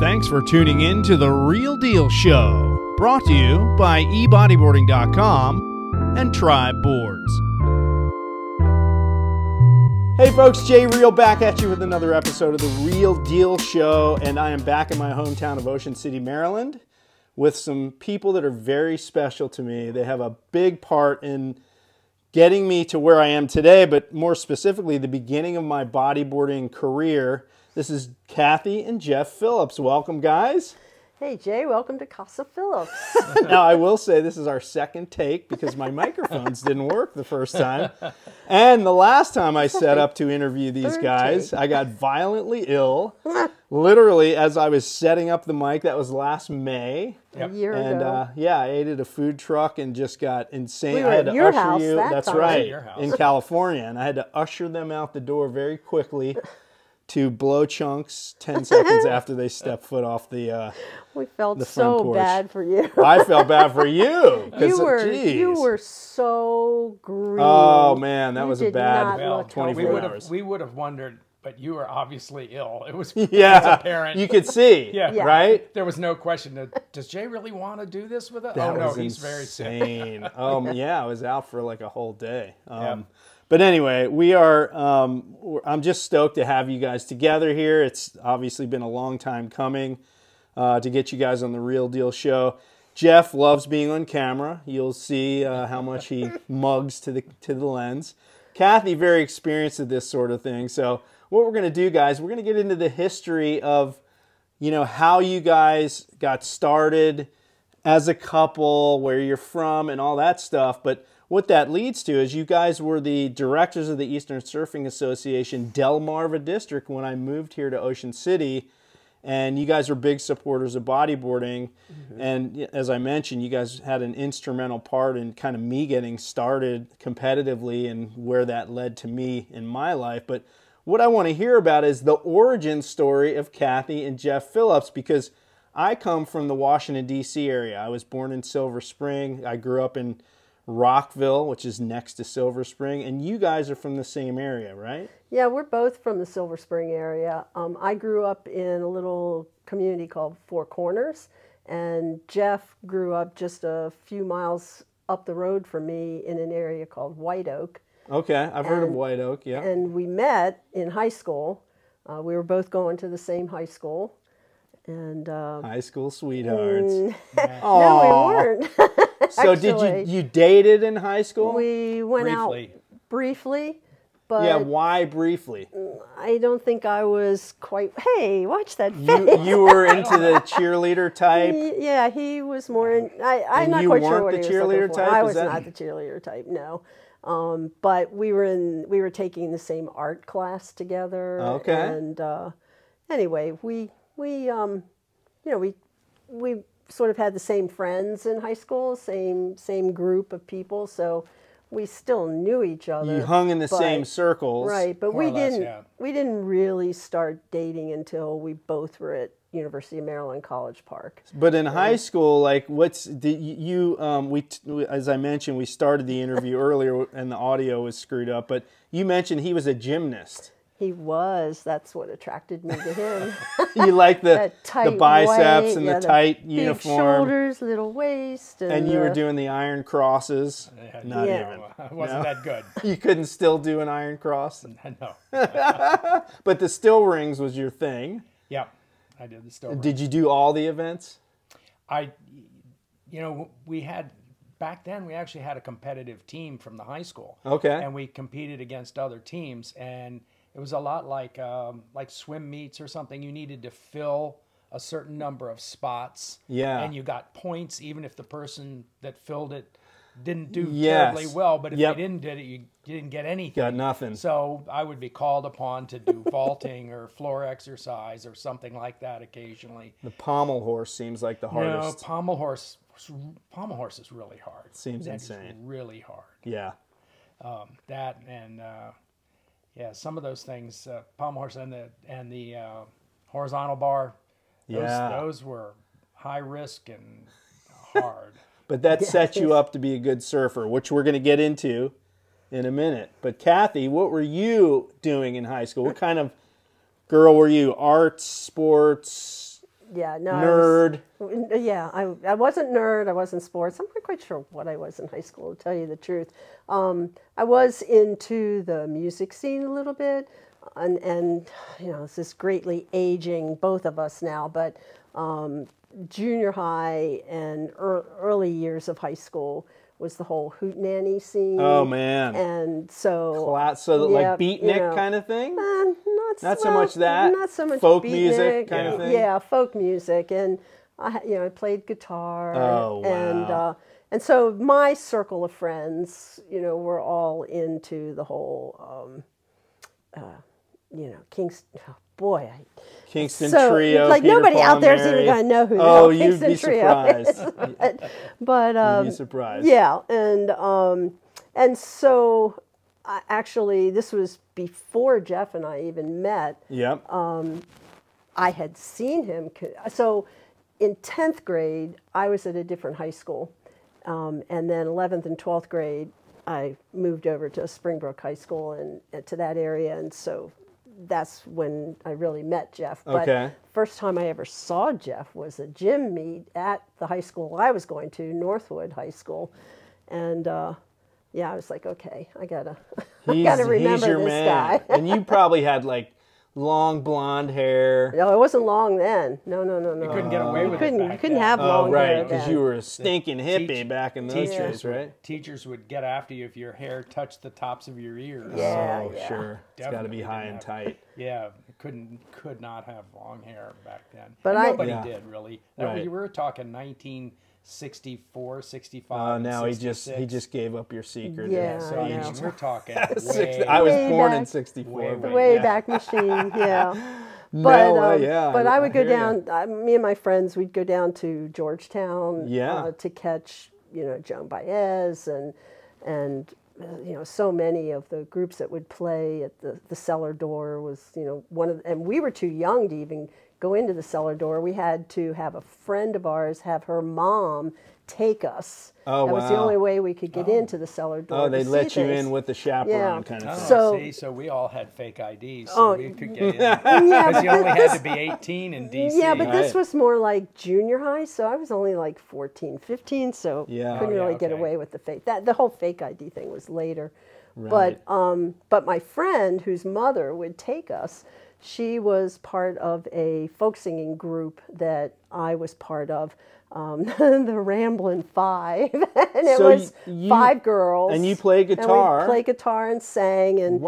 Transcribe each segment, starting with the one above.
Thanks for tuning in to The Real Deal Show, brought to you by ebodyboarding.com and Tribe Boards. Hey folks, Jay Reale back at you with another episode of The Real Deal Show, and I am back in my hometown of Ocean City, Maryland, with some people that are very special to me. They have a big part in getting me to where I am today, but more specifically, the beginning of my bodyboarding career. This is Kathy and Jeff Phillips. Welcome, guys. Hey, Jay. Welcome to Casa Phillips. Now, I will say this is our second take because my microphones didn't work the first time. And the last time I set up to interview these guys, I got violently ill. Literally, as I was setting up the mic, that was last May. Yep. A year ago. Yeah, I ate at a food truck and just got insane. We were at your house that time. That's right, in California. And I had to usher them out the door very quickly to blow chunks 10 seconds after they step foot off the front porch. Bad for you. I felt bad for you. You were so green. Oh man, that was a bad 24 hours. We would have wondered, but you were obviously ill. It was apparent. You could see. Yeah. Right? There was no question. Does Jay really want to do this with us? Oh no, he's very sick. Yeah, I was out for like a whole day. But anyway, we are, I'm just stoked to have you guys together here. It's obviously been a long time coming to get you guys on The Real Deal Show. Jeff loves being on camera. You'll see how much he mugs to the lens. Kathy, very experienced at this sort of thing. So what we're going to do, guys, we're going to get into the history of, you know, how you guys got started as a couple, where you're from, and all that stuff. But what that leads to is you guys were the directors of the Eastern Surfing Association, Delmarva District, when I moved here to Ocean City, and you guys were big supporters of bodyboarding. Mm-hmm. And as I mentioned, you guys had an instrumental part in kind of me getting started competitively and where that led to me in my life. But what I want to hear about is the origin story of Kathy and Jeff Phillips, because I come from the Washington DC area. I was born in Silver Spring. I grew up in Rockville, which is next to Silver Spring, and you guys are from the same area, right? Yeah, we're both from the Silver Spring area. I grew up in a little community called Four Corners, and Jeff grew up just a few miles up the road from me in an area called White Oak. Okay, I've heard of White Oak, yeah. And we met in high school. We were both going to the same high school. And high school sweethearts. No, we weren't. So did you dated in high school? We went out briefly, but yeah, why briefly? I don't think I was quite. Hey, watch that face. You were into the cheerleader type. Yeah, he was more. I'm not quite sure what he was looking for. I was not the cheerleader type. No. But we were taking the same art class together. Okay. And anyway, we sort of had the same friends in high school, same group of people, so we still knew each other. You hung in the same circles, right? But we didn't really start dating until we both were at University of Maryland College Park. But in high school, like, as I mentioned, we started the interview earlier, and the audio was screwed up. But you mentioned he was a gymnast. He was. That's what attracted me to him. You like the biceps and the tight uniform. Big shoulders, little waist. And you were doing the iron crosses. Not even. I wasn't that good. You couldn't still do an iron cross? No. But the still rings was your thing. Yeah, I did the still rings. Did you do all the events? Back then, we actually had a competitive team from the high school. Okay. And we competed against other teams, and it was a lot like swim meets or something. You needed to fill a certain number of spots. Yeah. And you got points even if the person that filled it didn't do terribly well. But if they didn't do it, you didn't get anything. Got nothing. So I would be called upon to do vaulting or floor exercise or something like that occasionally. The pommel horse seems like the hardest. No, pommel horse is really hard. It seems insane. It's really hard. Yeah. That and... yeah, some of those things, pommel horse and the horizontal bar, those were high risk and hard. But that set you up to be a good surfer, which we're going to get into in a minute. But Kathy, what were you doing in high school? What kind of girl were you? Arts, sports? Yeah, no. Nerd. I wasn't nerd. I wasn't sports. I'm not quite sure what I was in high school, to tell you the truth. I was into the music scene a little bit, and you know, this is greatly aging both of us now, but junior high and early years of high school was the whole hootenanny scene. Oh man! And so, like beatnik, you know, kind of thing. Not so much that. Folk music kind of thing. Yeah, folk music, and I played guitar. Oh wow! And so my circle of friends, were all into the whole, Kingston Trio. Like, nobody out there is even going to know who Kingston Trio is. You'd be surprised. Yeah, and so actually, this was before Jeff and I even met. Yep. I had seen him. So in 10th grade, I was at a different high school, and then 11th and 12th grade, I moved over to Springbrook High School and to that area, and so that's when I really met Jeff. But first time I ever saw Jeff was a gym meet at the high school I was going to, Northwood High School. And yeah, I was like, okay, I gotta remember this guy. And you probably had like long blonde hair. No, it wasn't long then. No. You couldn't get away with it. You couldn't have long hair. Oh, right, because you were a stinking hippie back in those days, right? Teachers would get after you if your hair touched the tops of your ears. Yeah, sure. It's got to be high and tight. Yeah, could not have long hair back then. But nobody did really. We were talking 1964, 65. Now he just gave up your secret. Yeah, so we're talking. I was born in 64. Way back machine. Yeah. But I would go down. Me and my friends, we'd go down to Georgetown. Yeah. To catch Joan Baez and so many of the groups that would play at the Cellar Door was one of, and we were too young to even go into the Cellar Door. We had to have a friend of ours have her mom take us. Oh, that was the only way we could get into the Cellar Door. Oh, they let you in with the chaperone kind of thing. So we all had fake IDs, so we could get in. Because you only had to be 18 in D.C. Yeah, but this was more like junior high, so I was only like 14, 15, so couldn't really get away with the fake. The whole fake ID thing was later. Right. But my friend, whose mother would take us, she was part of a folk singing group that I was part of, the Ramblin' Five, and it was 5 girls. And you played guitar. And we played guitar and sang, and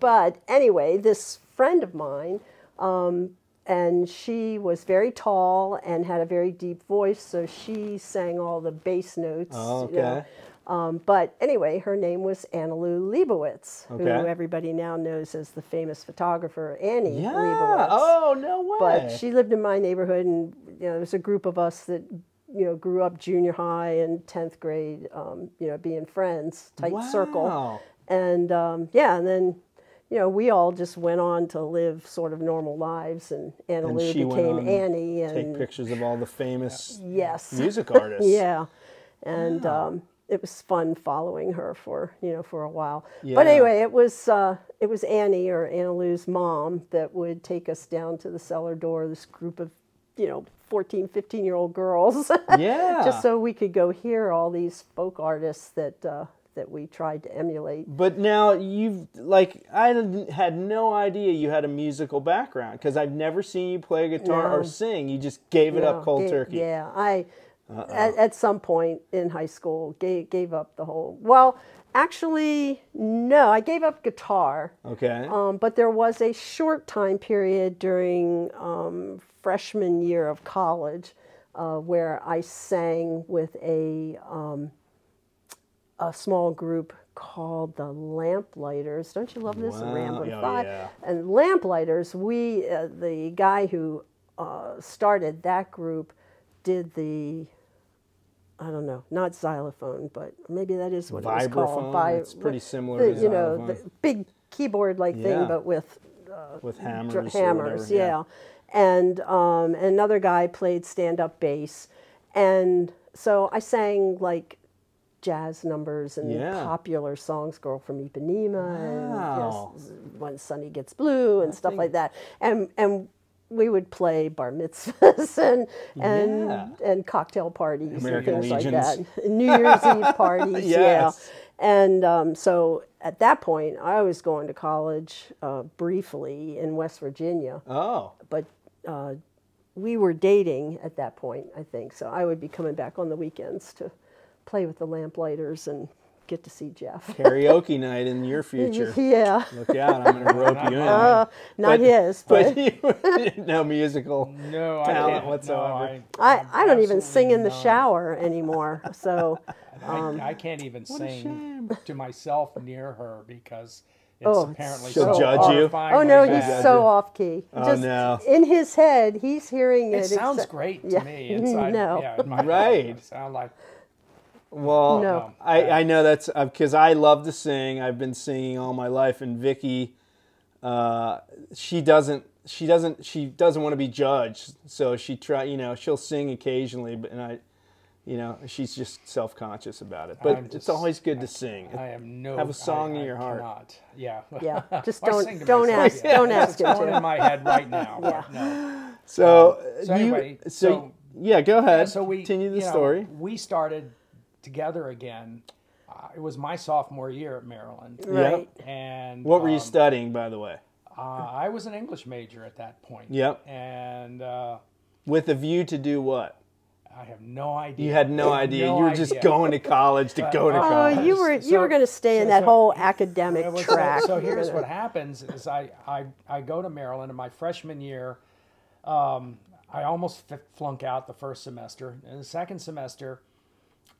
But anyway, this friend of mine, and she was very tall and had a very deep voice, so she sang all the bass notes. Oh, okay. But anyway, her name was Annie Leibovitz, who everybody now knows as the famous photographer Annie Leibovitz. Oh, no way. But she lived in my neighborhood, and there was a group of us that grew up junior high and 10th grade, being friends, tight circle. And and then we all just went on to live sort of normal lives, and Annie Lou became Annie and take pictures of all the famous music artists. And it was fun following her for a while. Yeah. But anyway, it was Annie, or Anna Lou's mom, that would take us down to the Cellar Door, this group of, 14, 15-year-old girls. Yeah. Just so we could go hear all these folk artists that that we tried to emulate. But now I had no idea you had a musical background, because I've never seen you play guitar or sing. You just gave it up cold turkey. Yeah, at some point in high school, gave up the whole... Well, actually, no, I gave up guitar. Okay. But there was a short time period during freshman year of college where I sang with a small group called the Lamplighters. Don't you love this? Ramblin' Five. Yeah. And Lamplighters, the guy who started that group did the... I don't know, not xylophone, but maybe that is what it's called. Vibraphone. It's pretty similar to xylophone. The big keyboard-like thing, but with hammers. Hammers, And another guy played stand-up bass, and so I sang like jazz numbers and popular songs, Girl from Ipanema, and When Sunny Gets Blue, and stuff like that. And we would play bar mitzvahs and cocktail parties and things like that. New Year's Eve parties, And so at that point, I was going to college briefly in West Virginia. Oh. But we were dating at that point, I think. So I would be coming back on the weekends to play with the Lamplighters and get to see Jeff. Karaoke night in your future. Yeah. Look out, I'm going to rope you in. Not his. But no musical talent whatsoever. I don't even sing in the shower anymore. So I can't even sing to myself near her because it's apparently so horrifying. Oh, no, he's so off-key. Oh, no. In his head, he's hearing it. It sounds great to me. Inside, right. Sound like... Well, no. I know that's because I love to sing. I've been singing all my life, and Vicky, she doesn't want to be judged, so she she'll sing occasionally, but she's just self-conscious about it. But it's always good to sing. Have a song in your heart. Cannot. Yeah. Yeah. Just don't ask. Yeah. Don't ask. It's going in my head right now. Yeah. No. So anyway, yeah, go ahead. So we continue the story. We started together again. It was my sophomore year at Maryland. Right. And what were you studying, by the way? I was an English major at that point. Yep. And with a view to do what? I have no idea. You had no idea. No, you were just going to college to go to college. You were going to stay in that whole academic track. So here's what happens: is I go to Maryland in my freshman year. I almost flunk out the first semester. In the second semester,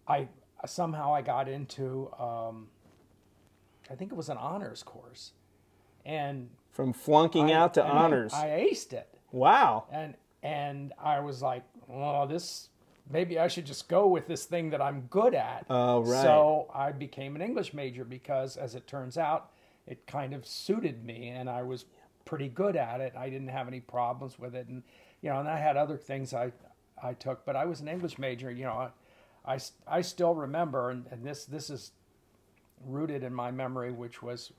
I somehow got into, I think it was an honors course, and from flunking out to honors, I aced it. Wow! And I was like, oh, this maybe I should just go with this thing that I'm good at. Oh, right. So I became an English major because, as it turns out, it kind of suited me, and I was pretty good at it. I didn't have any problems with it, and and I had other things I took, but I was an English major, I still remember, and this is rooted in my memory, which was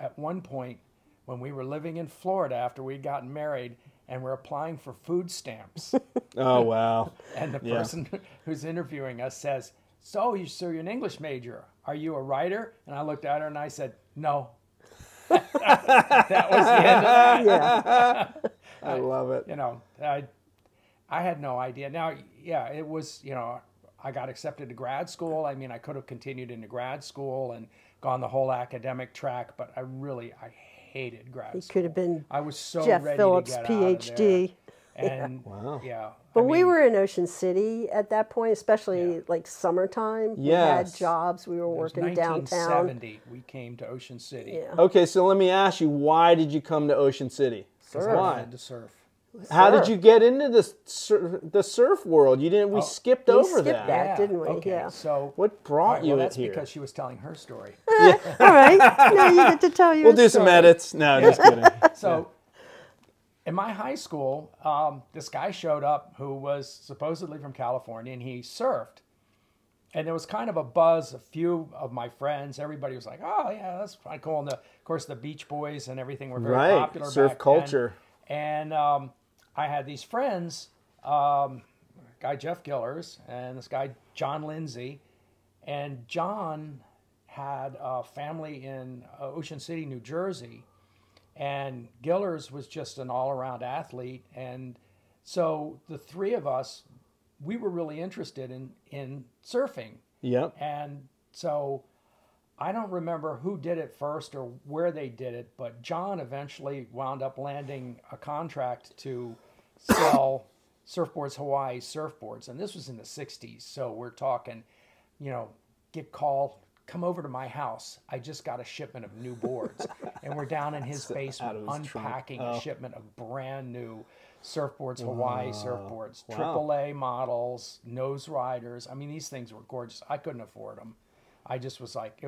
at one point when we were living in Florida after we'd gotten married and we're applying for food stamps. Oh, wow. And the person who's interviewing us says, so you're an English major. Are you a writer? And I looked at her and I said, no. That was the end of that. Yeah. I love it. I had no idea. Now, it was, I got accepted to grad school. I mean, I could have continued into grad school and gone the whole academic track, but I hated grad school. It could have been I was so Jeff ready Phillips, to get PhD. Out of there. And wow. Yeah. But we were in Ocean City at that point, especially like summertime. Yes. We had jobs. We were working downtown. 1970, we came to Ocean City. Yeah. Okay, so let me ask you, why did you come to Ocean City? Because I wanted to surf. How did you get into the surf world? You didn't. We skipped over that. We skipped that, didn't we? Okay. Yeah. So what brought you in here? That's because she was telling her story. All right. Now you get to tell your story. We'll do some edits. No, just kidding. So in my high school, this guy showed up who was supposedly from California, and he surfed. And there was kind of a buzz. A few of my friends, everybody was like, oh, yeah, that's pretty cool. And, of course, the Beach Boys and everything were very popular back then. Surf culture. And... I had these friends, guy Jeff Gillers and this guy John Lindsay, and John had a family in Ocean City, New Jersey, and Gillers was just an all-around athlete, and so the three of us, we were really interested in surfing. Yep. And so I don't remember who did it first or where they did it, but John eventually wound up landing a contract to sell Surfboards Hawaii surfboards. And this was in the 60s. So we're talking, get called, come over to my house. I just got a shipment of new boards. And we're down in his basement unpacking a shipment of brand new Surfboards Hawaii surfboards, AAA models, nose riders. I mean, these things were gorgeous. I couldn't afford them. I just was like,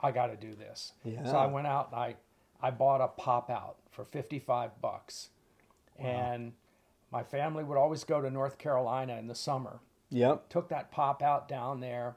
I got to do this. Yeah. So I went out and I bought a pop out for $55. Wow. And my family would always go to North Carolina in the summer. Yep. Took that pop out down there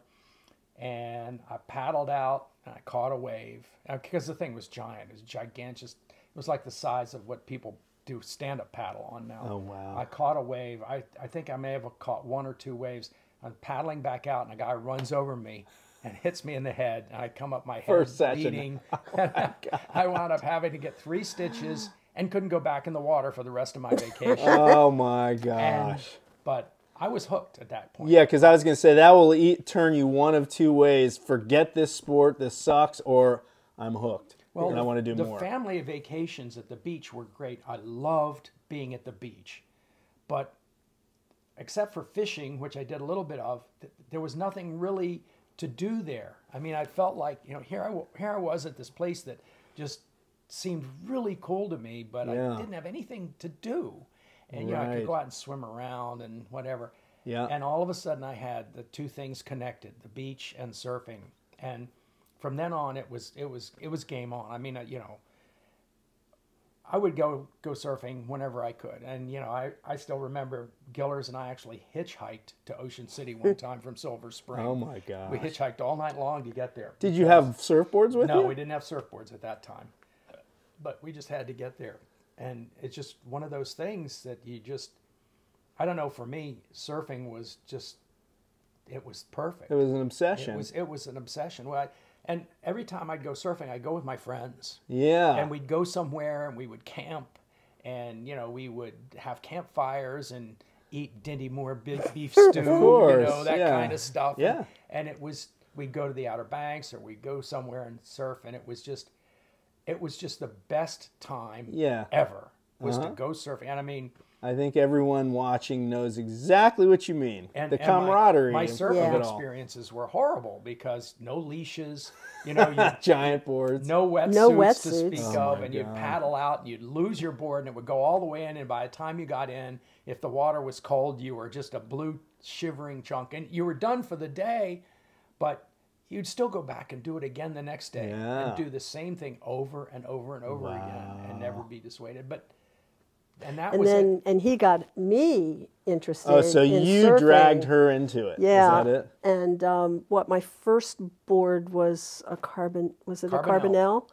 and I paddled out and I caught a wave because the thing was giant. It was gigantic. It was like the size of what people do stand-up paddle on now. Oh, wow. I caught a wave. I think I may have caught one or two waves. I'm paddling back out, and a guy runs over me and hits me in the head. And I come up, my head first beating. Oh, my God. I wound up having to get 3 stitches and couldn't go back in the water for the rest of my vacation. Oh, my gosh. But I was hooked at that point. Yeah, because I was going to say, that will turn you one of two ways. Forget this sport, this sucks, or I'm hooked. Well, and I want to do more. The family vacations at the beach were great. I loved being at the beach. But except for fishing, which I did a little bit of, there was nothing really to do there. I mean, I felt like, you know, here I was at this place that just seemed really cool to me, but yeah. I didn't have anything to do. And, you know, I could go out and swim around and whatever. Yeah. And all of a sudden I had the two things connected, the beach and surfing. And from then on, it was game on. I mean, you know, I would go surfing whenever I could. And, you know, I still remember Gillers and I actually hitchhiked to Ocean City one time from Silver Spring. Oh, my God. We hitchhiked all night long to get there. Did you have surfboards with you? No, we didn't have surfboards at that time. But we just had to get there. And it's just one of those things that you just, I don't know, for me, surfing was just, it was perfect. It was an obsession. It was an obsession. Well, and every time I'd go surfing, I'd go with my friends. Yeah. And we'd go somewhere and we would camp and, you know, we would have campfires and eat Dinty Moore big beef stew, of course, you know, that kind of stuff. Yeah. And it was, we'd go to the Outer Banks or we'd go somewhere and surf, and it was just the best time ever was to go surfing. And I mean, I think everyone watching knows exactly what you mean. And the camaraderie. My surfing experiences were horrible because no leashes, you know, giant boards, no wetsuits to speak of, and you'd paddle out and you'd lose your board and it would go all the way in. And by the time you got in, if the water was cold, you were just a blue shivering chunk and you were done for the day, but you'd still go back and do it again the next day and do the same thing over and over and over again and never be dissuaded. But and that was it. And he got me interested. Oh, so you surfing. Dragged her into it. Yeah. Is that it? And what my first board was a Carbonell,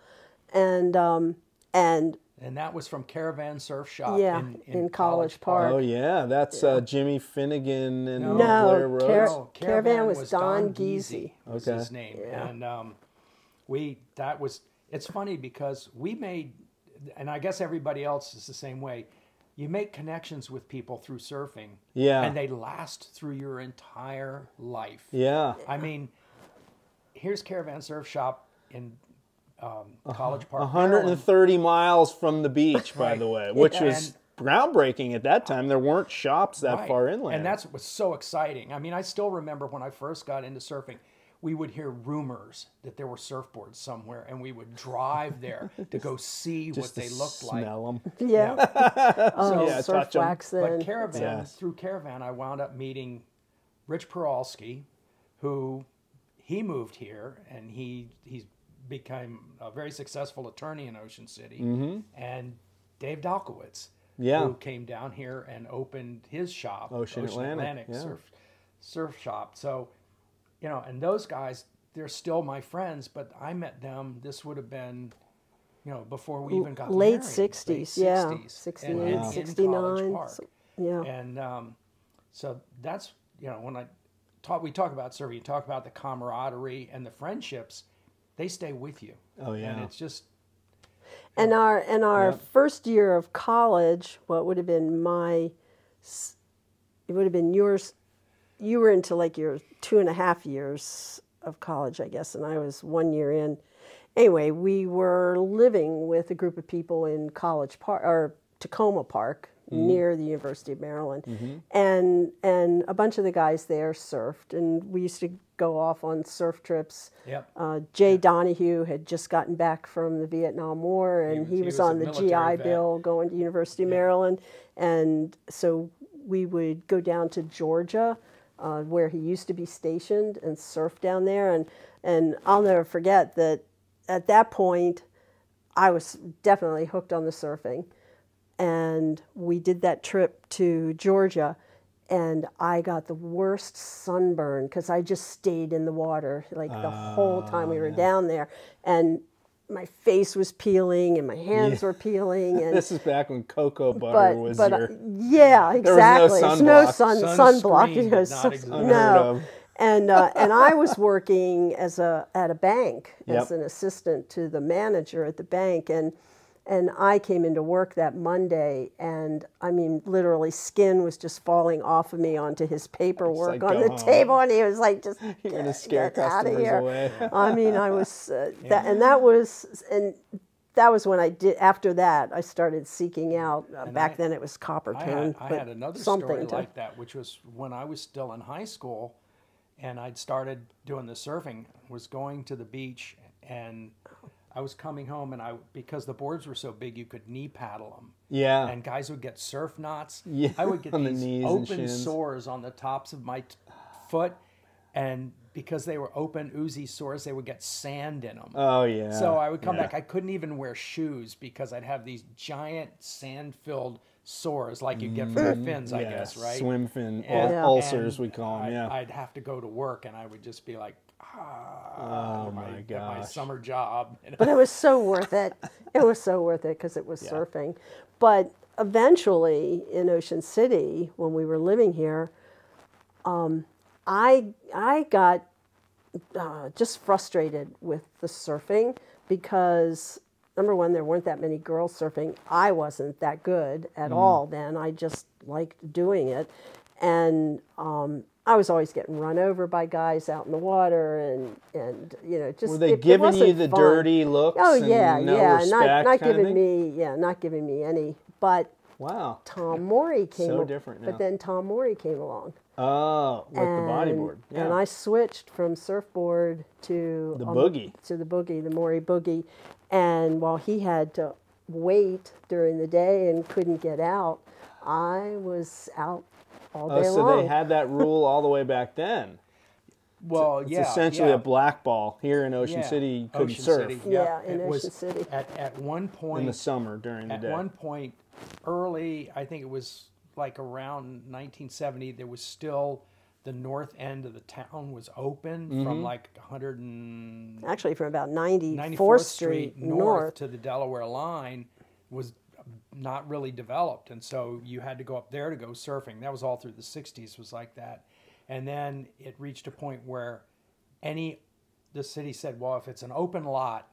and that was from Caravan Surf Shop in College Park. Oh, yeah. That's Jimmy Finnegan and Blair Rose. Caravan was Don Giese. Was his name. Yeah. And it's funny because we made, and I guess everybody else is the same way, you make connections with people through surfing. Yeah. And they last through your entire life. Yeah. I mean, here's Caravan Surf Shop in College Park, 130 miles from the beach, by the way, which was groundbreaking at that time. There weren't shops that far inland. And that's what was so exciting. I mean, I still remember when I first got into surfing, we would hear rumors that there were surfboards somewhere, and we would drive there to go see what they looked like. Smell them. Yeah. Surf wax in. But Caravan, through Caravan, I wound up meeting Rich Peralski, who he moved here, and he's became a very successful attorney in Ocean City, and Dave Dalkowitz, who came down here and opened his shop, Ocean Atlantic Surf Shop. So, you know, and those guys, they're still my friends, but I met them, this would have been, you know, before we even got married. Late 60s, yeah. 68, wow. 69. So, yeah. And so that's, you know, when we talk about surfing, you talk about the camaraderie and the friendships, they stay with you. Oh yeah. And it's just our first year of college, what would have been it would have been yours, you were into like your 2.5 years of college, I guess, and I was 1 year in. Anyway, we were living with a group of people in College Park or Tacoma Park near the University of Maryland. And a bunch of the guys there surfed, and we used to go off on surf trips. Yep. Jay Donahue had just gotten back from the Vietnam War, and he was on the GI Bill going to University of Maryland. And so we would go down to Georgia, where he used to be stationed, and surf down there. And I'll never forget that at that point, I was definitely hooked on the surfing. And we did that trip to Georgia, and I got the worst sunburn because I just stayed in the water like the whole time we were down there. And my face was peeling and my hands were peeling. And this is back when cocoa butter was your... yeah, exactly. There was no sunblock. Sunblock, you know, not unheard of. And I was working as at a bank as an assistant to the manager at the bank, and I came into work that Monday, and I mean, literally, skin was just falling off of me onto his paperwork on the table, and he was like, "Just get out of here." Away. I mean, I was that was when I did. After that, I started seeking out. Back then, it was Coppertone. I had another story like that, which was when I was still in high school. And I'd started doing the surfing, was going to the beach, and I was coming home, and because the boards were so big, you could knee paddle them. Yeah. And guys would get surf knots. Yeah. I would get these open sores on the tops of my foot, and because they were open, oozy sores, they would get sand in them. Oh, yeah. So I would come back. I couldn't even wear shoes because I'd have these giant sand-filled sores like you get from the fins, I guess, right? Swim fin ulcers, we call them. Yeah. I'd have to go to work, and I would just be like, "Oh my gosh, my summer job." You know? But it was so worth it. It was so worth it because it was surfing. But eventually, in Ocean City, when we were living here, I got just frustrated with the surfing because, number one, there weren't that many girls surfing. I wasn't that good at all then. I just liked doing it. And I was always getting run over by guys out in the water and you know, just... Were they giving you the dirty looks? Oh, yeah, yeah. Not giving me, not giving me any. But wow, Tom Morey came... So different now. But then Tom Morey came along. Oh, with the bodyboard. Yeah. And I switched from surfboard to... The boogie. To the boogie, the Morey boogie. And while he had to wait during the day and couldn't get out, I was out all day long. So they had that rule all the way back then. Well, it's essentially a black ball. Here in Ocean City, you couldn't surf. Yeah, in Ocean City. At one point... In the summer, during the day. At one point, early, I think it was like around 1970, there was still... The north end of the town was open from like 100 and... Actually, from about 94th Street north to the Delaware line was not really developed. And so you had to go up there to go surfing. That was all through the 60s was like that. And then it reached a point where the city said, well, if it's an open lot,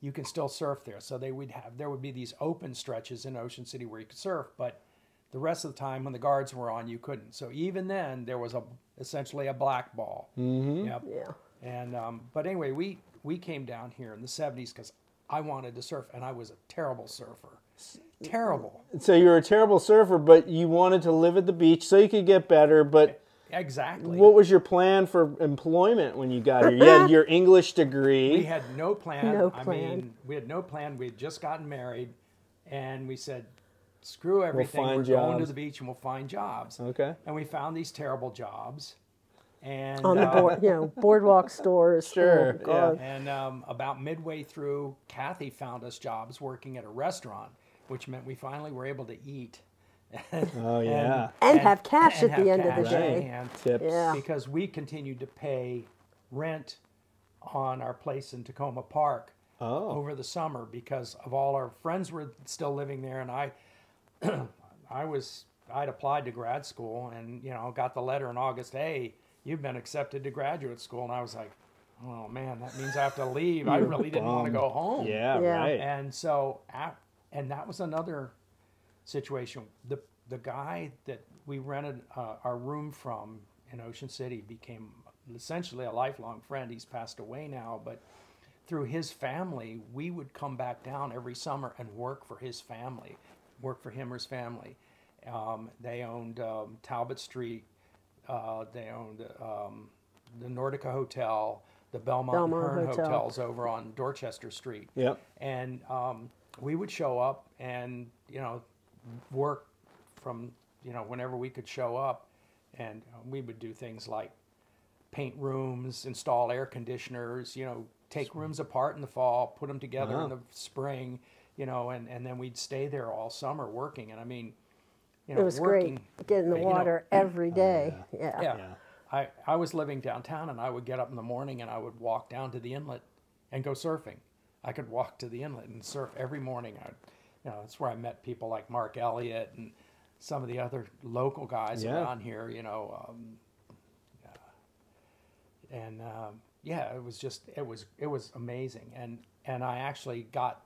you can still surf there. So there would be these open stretches in Ocean City where you could surf, but the rest of the time when the guards were on, you couldn't. So even then, there was essentially a black ball. Yep. Yeah. And but anyway, we came down here in the 70s because I wanted to surf, and I was a terrible surfer. Terrible. So you were a terrible surfer, but you wanted to live at the beach so you could get better, but... Exactly. What was your plan for employment when you got here? You had your English degree. We had no plan. No plan. I mean, we had no plan. We had just gotten married, and we said... Screw everything. We're going to the beach and we'll find jobs. Okay. And we found these terrible jobs, and on the boardwalk stores. Sure. Yeah. And about midway through, Kathy found us jobs working at a restaurant, which meant we finally were able to eat. And have cash at the end of the day. And tips. Yeah. Because we continued to pay rent on our place in Tacoma Park over the summer because of all our friends were still living there, and I. I'd applied to grad school and, you know, got the letter in August, hey, you've been accepted to graduate school. And I was like, oh man, that means I have to leave. I really didn't want to go home. Yeah, yeah. Right. And so, and that was another situation. The guy that we rented our room from in Ocean City became essentially a lifelong friend. He's passed away now, but through his family, we would come back down every summer and work for his family. Worked for him or his family. They owned Talbot Street. They owned the Nordica Hotel, the Belmont and Hearn Hotels over on Dorchester Street. Yep. And we would show up and, you know, work from, you know, whenever we could show up. And we would do things like paint rooms, install air conditioners, you know, take rooms apart in the fall, put them together in the spring. You know, and then we'd stay there all summer working. And I mean, you know, it was great. Get in the water every day. I was living downtown, and I would get up in the morning and I would walk down to the inlet and go surfing. I could walk to the inlet and surf every morning. That's where I met people like Mark Elliott and some of the other local guys around here, it was amazing. And I actually got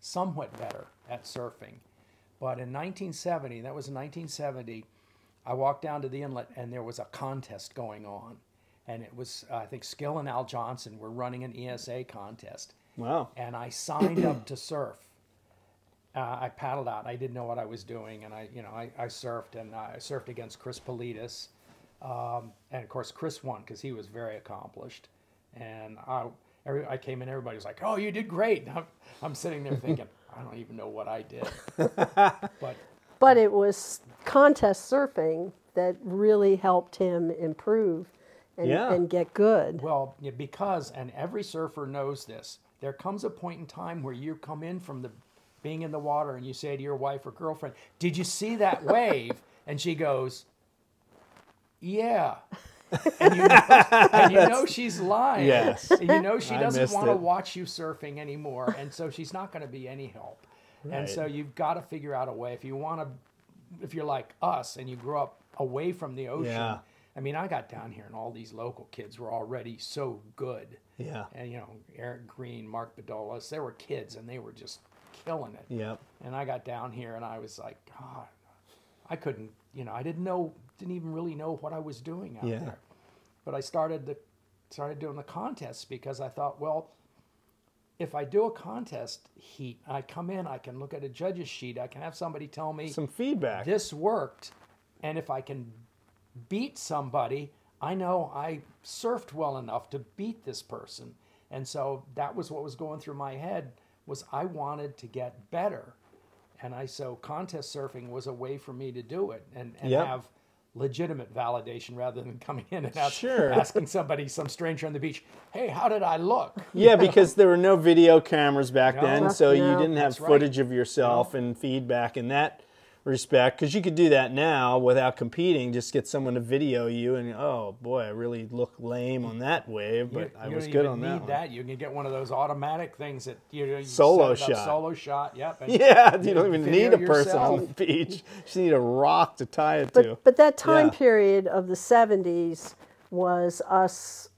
somewhat better at surfing. But in 1970, that was in 1970, I walked down to the inlet and there was a contest going on. And it was, I think, Skill and Al Johnson were running an ESA contest. Wow. And I signed up to surf. I paddled out. I didn't know what I was doing. And I surfed, and I surfed against Chris Politis. And of course, Chris won because he was very accomplished. And I came in, everybody was like, oh, you did great. And I'm sitting there thinking, I don't even know what I did. But it was contest surfing that really helped him improve and get good. Well, because, and every surfer knows this, there comes a point in time where you come in from being in the water and you say to your wife or girlfriend, did you see that wave? And she goes, yeah. And you know she's lying. Yes. And you know she doesn't want to watch you surfing anymore. And so she's not going to be any help. Right. And so you've got to figure out a way. If you're like us and you grew up away from the ocean, I mean, I got down here and all these local kids were already so good. Yeah. And, Eric Green, Mark Bedolas, they were kids and they were just killing it. Yep. And I got down here and I was like, God, I couldn't, I didn't even really know what I was doing out there. But I started doing the contests because I thought, well, if I do a contest heat, I come in, I can look at a judge's sheet, I can have somebody tell me some feedback. This worked. And if I can beat somebody, I know I surfed well enough to beat this person. And so that was what was going through my head, was I wanted to get better. And so contest surfing was a way for me to do it and have legitimate validation rather than coming in and asking somebody, some stranger on the beach, hey, how did I look? Yeah, because there were no video cameras back then, so you didn't have footage of yourself and feedback in that respect. Because you could do that now without competing, just get someone to video you and, oh, boy, I really look lame on that wave, but I was good on that one. You can get one of those automatic things that you solo set shot. Solo shot, yep. Yeah, you don't even need a person on the beach. You just need a rock to tie it to. But that time period of the 70s was us,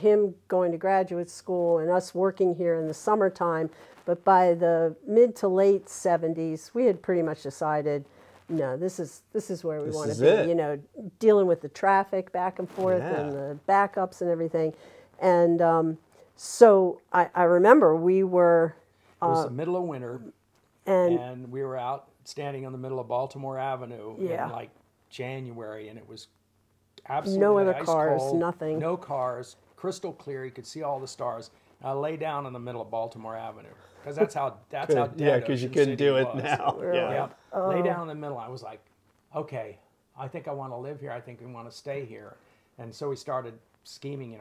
him going to graduate school and us working here in the summertime. But by the mid to late 70s, we had pretty much decided, no, this is where we want to be. It. Dealing with the traffic back and forth and the backups and everything. And so I remember we were... it was the middle of winter, and we were out standing in the middle of Baltimore Avenue in like January, and it was absolutely no other cars, cold, nothing. No cars, crystal clear. You could see all the stars. I lay down in the middle of Baltimore Avenue. Because that's how dead because you couldn't do it now. Lay down in the middle. I was like, okay, I think I want to live here. I think we want to stay here. And so we started scheming,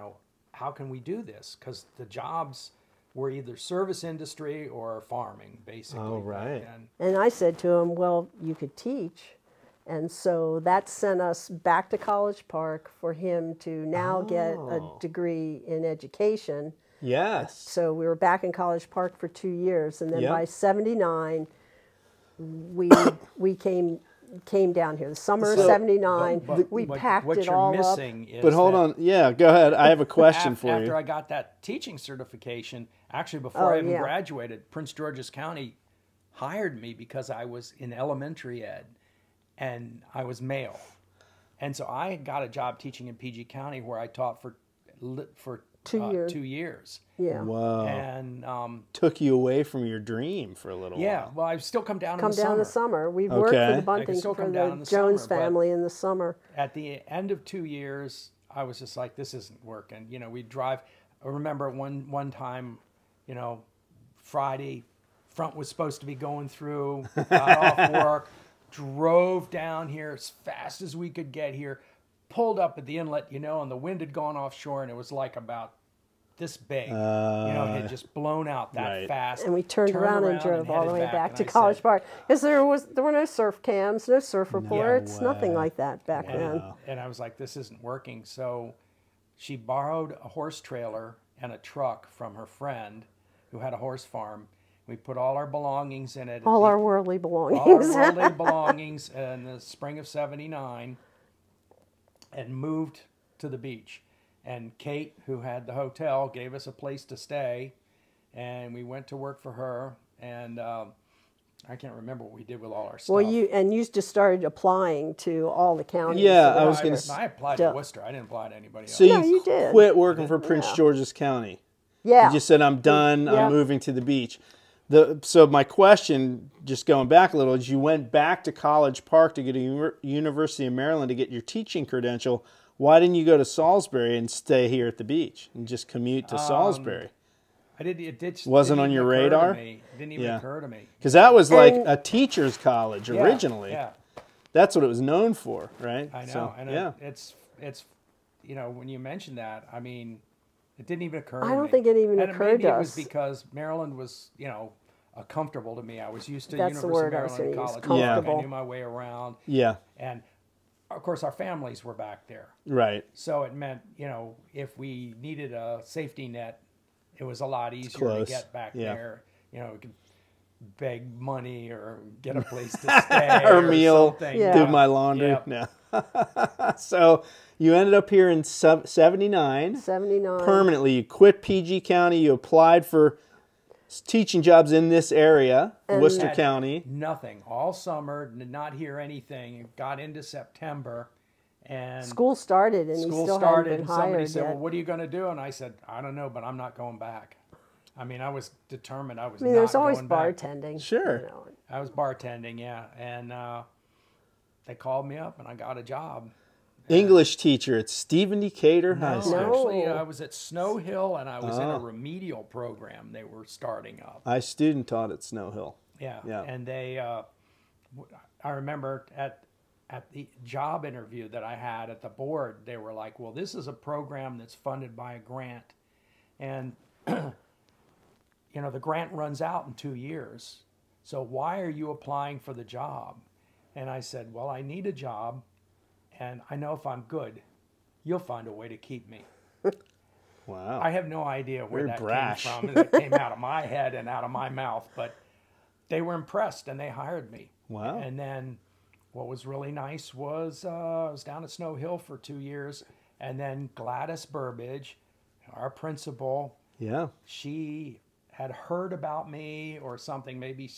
how can we do this? Because the jobs were either service industry or farming, basically. Oh, right. And I said to him, well, you could teach. And so that sent us back to College Park for him to now get a degree in education. Yes. So we were back in College Park for 2 years, and then by '79, we came down here. The summer of '79, we packed it all up. But hold on, go ahead. I have a question for you. After I got that teaching certification, actually before I even graduated, Prince George's County hired me because I was in elementary ed, and I was male, and so I got a job teaching in PG County where I taught for 2 years. 2 years. Yeah. Wow. And took you away from your dream for a little while. Yeah. Well, I've still come down in the summer. Come down in the summer. We've worked for the Bunting, for the Jones family in the summer. At the end of 2 years, I was just like, this isn't working. We'd drive. I remember one time, Friday, front was supposed to be going through, got off work, drove down here as fast as we could get here, pulled up at the inlet, and the wind had gone offshore, and it was like about this big. It had just blown out that fast. And we turned around and drove all the way back to College Park. Because there were no surf cams, no surf reports, nothing like that back then. And I was like, this isn't working. So she borrowed a horse trailer and a truck from her friend, who had a horse farm. We put all our belongings in it. All our worldly belongings. All our worldly belongings in the spring of '79 and moved to the beach. And Kate, who had the hotel, gave us a place to stay. And we went to work for her. And I can't remember what we did with all our stuff. Well, you just started applying to all the counties. Yeah, I was going to say. I applied to Worcester. I didn't apply to anybody else. So you quit working for Prince George's County. Yeah. You just said, I'm done. Yeah. I'm moving to the beach. So my question, just going back a little, is you went back to College Park to get a University of Maryland to get your teaching credential. Why didn't you go to Salisbury and stay here at the beach and just commute to Salisbury? It just wasn't on your radar. It didn't even occur to me. Because that was like a teacher's college originally. Yeah. That's what it was known for, right? I know. So, and it's you know, when you mention that, I mean, it didn't even occur to me. I don't think it even occurred to us. Maybe it was because Maryland was, you know, comfortable to me. I was used to University of Maryland College Park. I knew my way around. Yeah. And, of course, our families were back there. Right. So it meant, you know, if we needed a safety net, it was a lot easier to get back there. You know, we could beg money or get a place to stay or meal, do my laundry. Yep. No. So you ended up here in 79. 79. Permanently. You quit PG County. You applied for teaching jobs in this area, Worcester County. Nothing. All summer, did not hear anything. Got into September. And school started, and school started, and somebody said, "Well, what are you going to do?" And I said, "I don't know, but I'm not going back." I mean, I was determined. I was. I mean, there's always bartending. Sure, you know. I was bartending, yeah, and they called me up, and I got a job. English teacher at Stephen Decatur High School. Actually, I was at Snow Hill, and I was in a remedial program they were starting up. I student taught at Snow Hill. Yeah, yeah, and they. I remember at the job interview that I had at the board, they were like, well, this is a program that's funded by a grant. And, you know, the grant runs out in 2 years. So why are you applying for the job? And I said, well, I need a job. And I know if I'm good, you'll find a way to keep me. Wow. I have no idea where that came from. It came out of my head and out of my mouth. But they were impressed, and they hired me. Wow. And then... what was really nice was I was down at Snow Hill for 2 years, and then Gladys Burbidge, our principal, she had heard about me or something. Maybe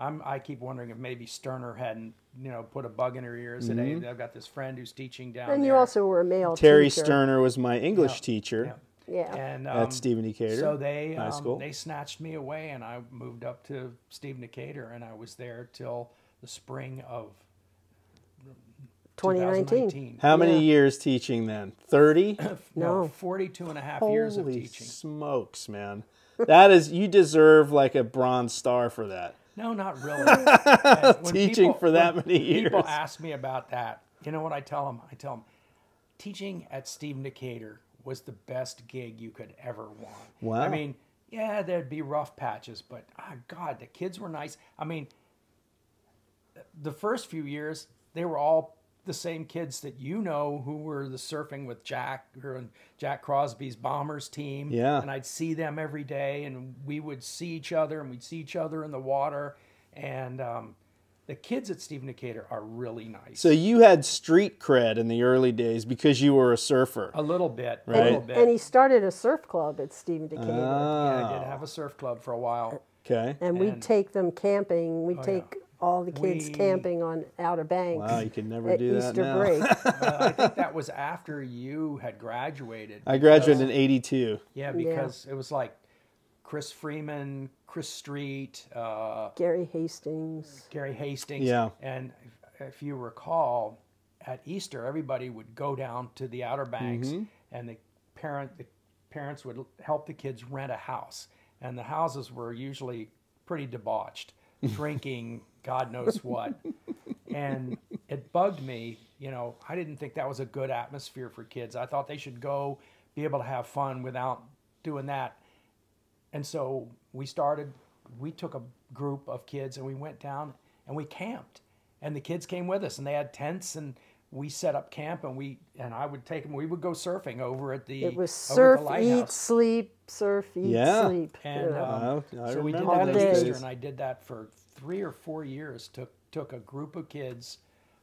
I keep wondering if maybe Sterner hadn't, you know, put a bug in her ears today. Mm-hmm. I've got this friend who's teaching down there. And you also were a male teacher. Terry Sterner was my English teacher. Yeah, and at Stephen Decatur. So they High School. They snatched me away, and I moved up to Stephen Decatur, and I was there till the spring of 2019. How many years teaching then? 30? No, 42 and a half years of teaching. Holy smokes, man. That is, you deserve like a bronze star for that. No, not really. Teaching for that many years. People ask me about that. You know what I tell them? I tell them, teaching at Stephen Decatur was the best gig you could ever want. Wow. I mean, yeah, there'd be rough patches, but oh, God, the kids were nice. I mean, the first few years, they were all the same kids that you know who were the surfing with Jack Crosby's Bombers team. Yeah. And I'd see them every day, and we would see each other, and we'd see each other in the water. And the kids at Stephen Decatur are really nice. So you had street cred in the early days because you were a surfer. A little bit, right? And he started a surf club at Stephen Decatur. Yeah, I did have a surf club for a while. Okay. And we'd take them camping. We'd take... all the kids camping on Outer Banks. Wow, you can never do that now. At Easter break. I think that was after you had graduated. I graduated in '82. Yeah, because it was like Chris Freeman, Chris Street, Gary Hastings. Gary Hastings. Yeah. And if you recall, at Easter, everybody would go down to the Outer Banks, and the parents would help the kids rent a house, and the houses were usually pretty debauched, drinking. God knows what. And it bugged me. You know, I didn't think that was a good atmosphere for kids. I thought they should go be able to have fun without doing that. And so we took a group of kids, and we went down and we camped. And the kids came with us, and they had tents, and we set up camp, and I would take them. We would go surfing over at the. It was surf, eat, sleep, surf, eat, sleep. And so we did that at Easter, and I did that for 3 or 4 years. Took a group of kids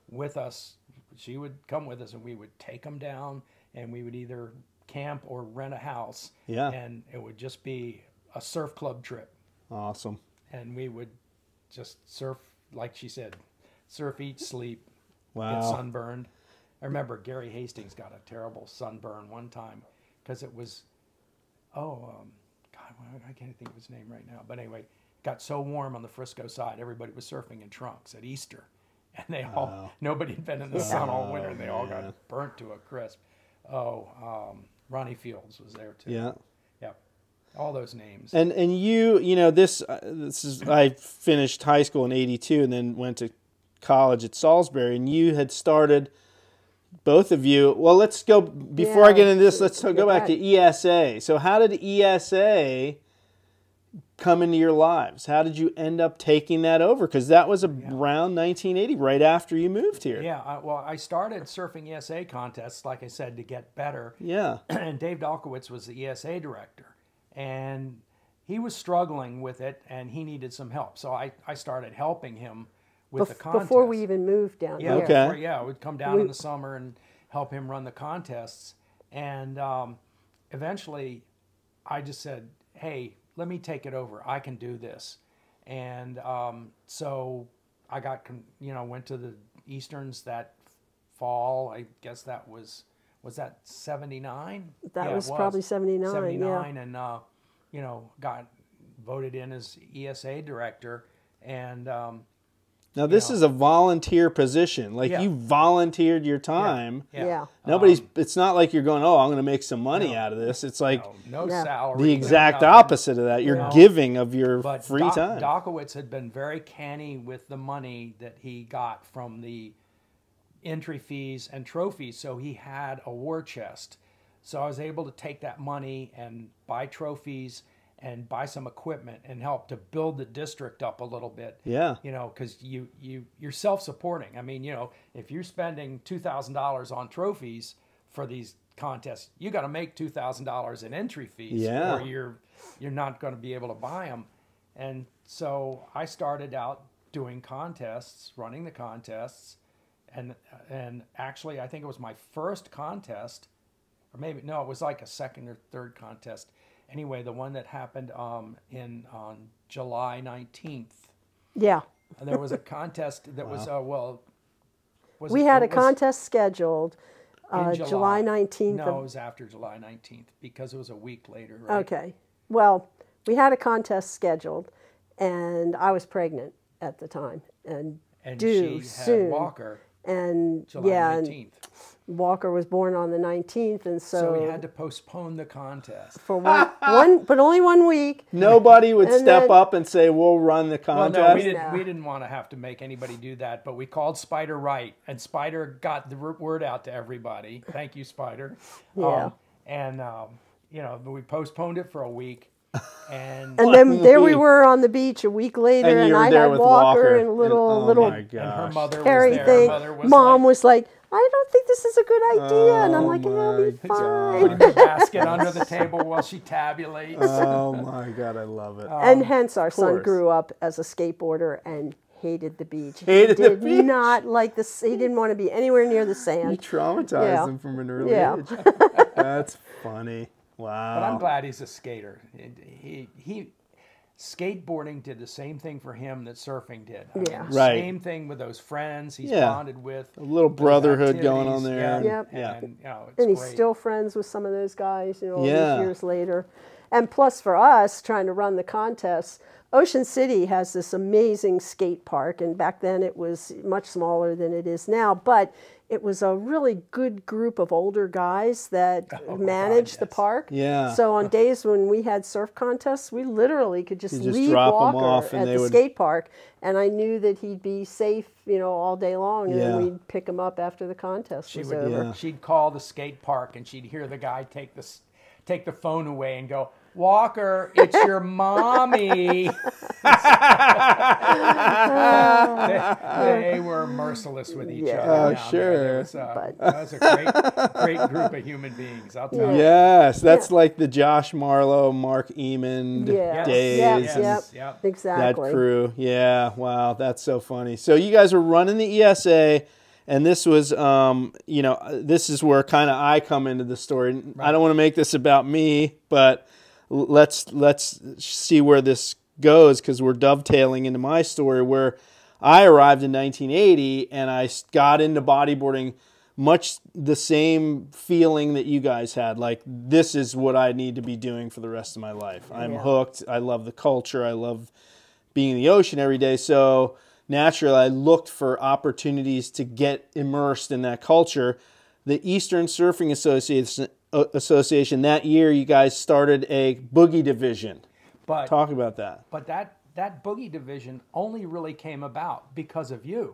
with us. She would come with us, and we would take them down, and we would either camp or rent a house. Yeah. And it would just be a surf club trip. Awesome. And we would just surf, like she said, surf, eat, sleep. Wow. Get sunburned. I remember Gary Hastings got a terrible sunburn one time because it was, God, I can't think of his name right now. But anyway, it got so warm on the Frisco side, everybody was surfing in trunks at Easter. And they all, nobody had been in the sun all winter, and they all got burnt to a crisp. Ronnie Fields was there too. Yeah. All those names. And you know, this is, I finished high school in 82 and then went to college at Salisbury, and you had started, both of you, well, let's go, before I get into this, let's go back to ESA. So how did ESA come into your lives? How did you end up taking that over? Because that was around 1980, right after you moved here. Yeah, well, I started surfing ESA contests, like I said, to get better. Yeah. And Dave Dalkowitz was the ESA director. And he was struggling with it, and he needed some help. So I started helping him with the contest. Before we even moved down there. Okay. Before, yeah, we'd come down in the summer and help him run the contests. And eventually I just said, hey, let me take it over. I can do this. And so I got, went to the Easterns that fall. I guess that was that 79? That was probably 79. 79, and got voted in as ESA director. And now this is a volunteer position. Like you volunteered your time. Yeah. Nobody's. It's not like you're going, oh, I'm going to make some money out of this. It's like no salary. The exact opposite of that. You're giving of your free time. Dalkowitz had been very canny with the money that he got from the entry fees and trophies, so he had a war chest. So I was able to take that money and buy trophies and buy some equipment and help to build the district up a little bit. Yeah. You know, because you're self-supporting. I mean, if you're spending $2,000 on trophies for these contests, you got to make $2,000 in entry fees, or you're not going to be able to buy them. And so I started out doing contests, running the contests. And actually, I think it was my first contest, or maybe, no, it was like a second or third contest. Anyway, the one that happened on July 19th. Yeah. And there was a contest that was, contest scheduled July 19th. No, it was after July 19th because it was a week later, right? Okay. Well, we had a contest scheduled, and I was pregnant at the time. And she had Walker. And July 19th. And Walker was born on the 19th, and so we had to postpone the contest for only 1 week. Nobody would step up and say we'll run the contest. Well, no, we didn't want to have to make anybody do that, but we called Spider Wright, and Spider got the word out to everybody. Thank you, Spider. We postponed it for a week. And then there we were on the beach a week later, and I had Walker and little Harry thing. Mom was like, I don't think this is a good idea. And I'm like, it'll be fine. Put a basket under the table while she tabulates. Oh, my God, I love it. And hence our son grew up as a skateboarder and hated the beach. He didn't want to be anywhere near the sand. You traumatized him from an early age. That's funny. Wow. But I'm glad he's a skater. Skateboarding did the same thing for him that surfing did. Same thing with those friends he's bonded with. A little brotherhood going on there. Yeah. And he's still friends with some of those guys, all these years later. And plus for us, trying to run the contests, Ocean City has this amazing skate park, and back then it was much smaller than it is now, but it was a really good group of older guys that managed the park. Yeah. So on days when we had surf contests, we literally could just leave Walker at the skate park, and I knew that he'd be safe, all day long, and then we'd pick him up after the contest was over. She'd call the skate park, and she'd hear the guy take the phone away and go, Walker, it's your mommy. They were merciless with each other. Oh, sure. That was a great group of human beings, I'll tell you. Yes, that's like the Josh Marlowe, Mark Eamon days. Yep. Exactly. That crew. Yeah, wow, that's so funny. So you guys were running the ESA. And this was, you know, this is where kind of I come into the story. Right. I don't want to make this about me, but let's see where this goes, because we're dovetailing into my story where I arrived in 1980 and I got into bodyboarding much the same feeling that you guys had. Like, this is what I need to be doing for the rest of my life. I'm hooked. I love the culture. I love being in the ocean every day. So naturally, I looked for opportunities to get immersed in that culture. The Eastern Surfing Association, that year you guys started a boogie division. But talk about that. But that boogie division only really came about because of you.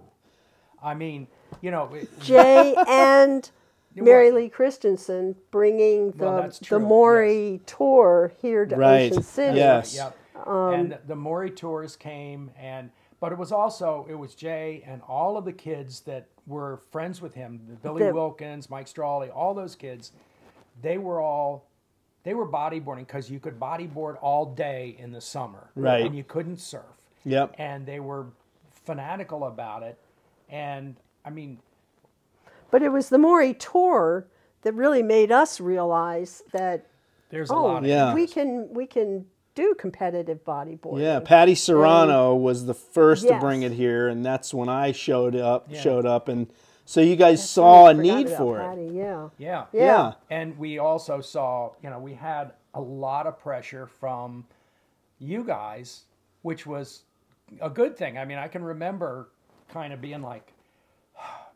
I mean, you know, Jay and Mary Lee Christensen bringing the Maury tour here to Ocean City. Yes. And the Maury tours came, and but it was also, it was Jay and all of the kids that were friends with him, Billy Wilkins, Mike Strawley, all those kids, they were bodyboarding, because you could bodyboard all day in the summer. Right. And you couldn't surf. Yep. And they were fanatical about it. And, I mean. But it was the Maury tour that really made us realize that, there's a lot of we can do competitive bodyboarding. Yeah, Patty Serrano was the first to bring it here, and that's when I showed up, and so you guys saw a need for Patty. Yeah. And we also saw, you know, we had a lot of pressure from you guys, which was a good thing. I mean, I can remember kind of being like,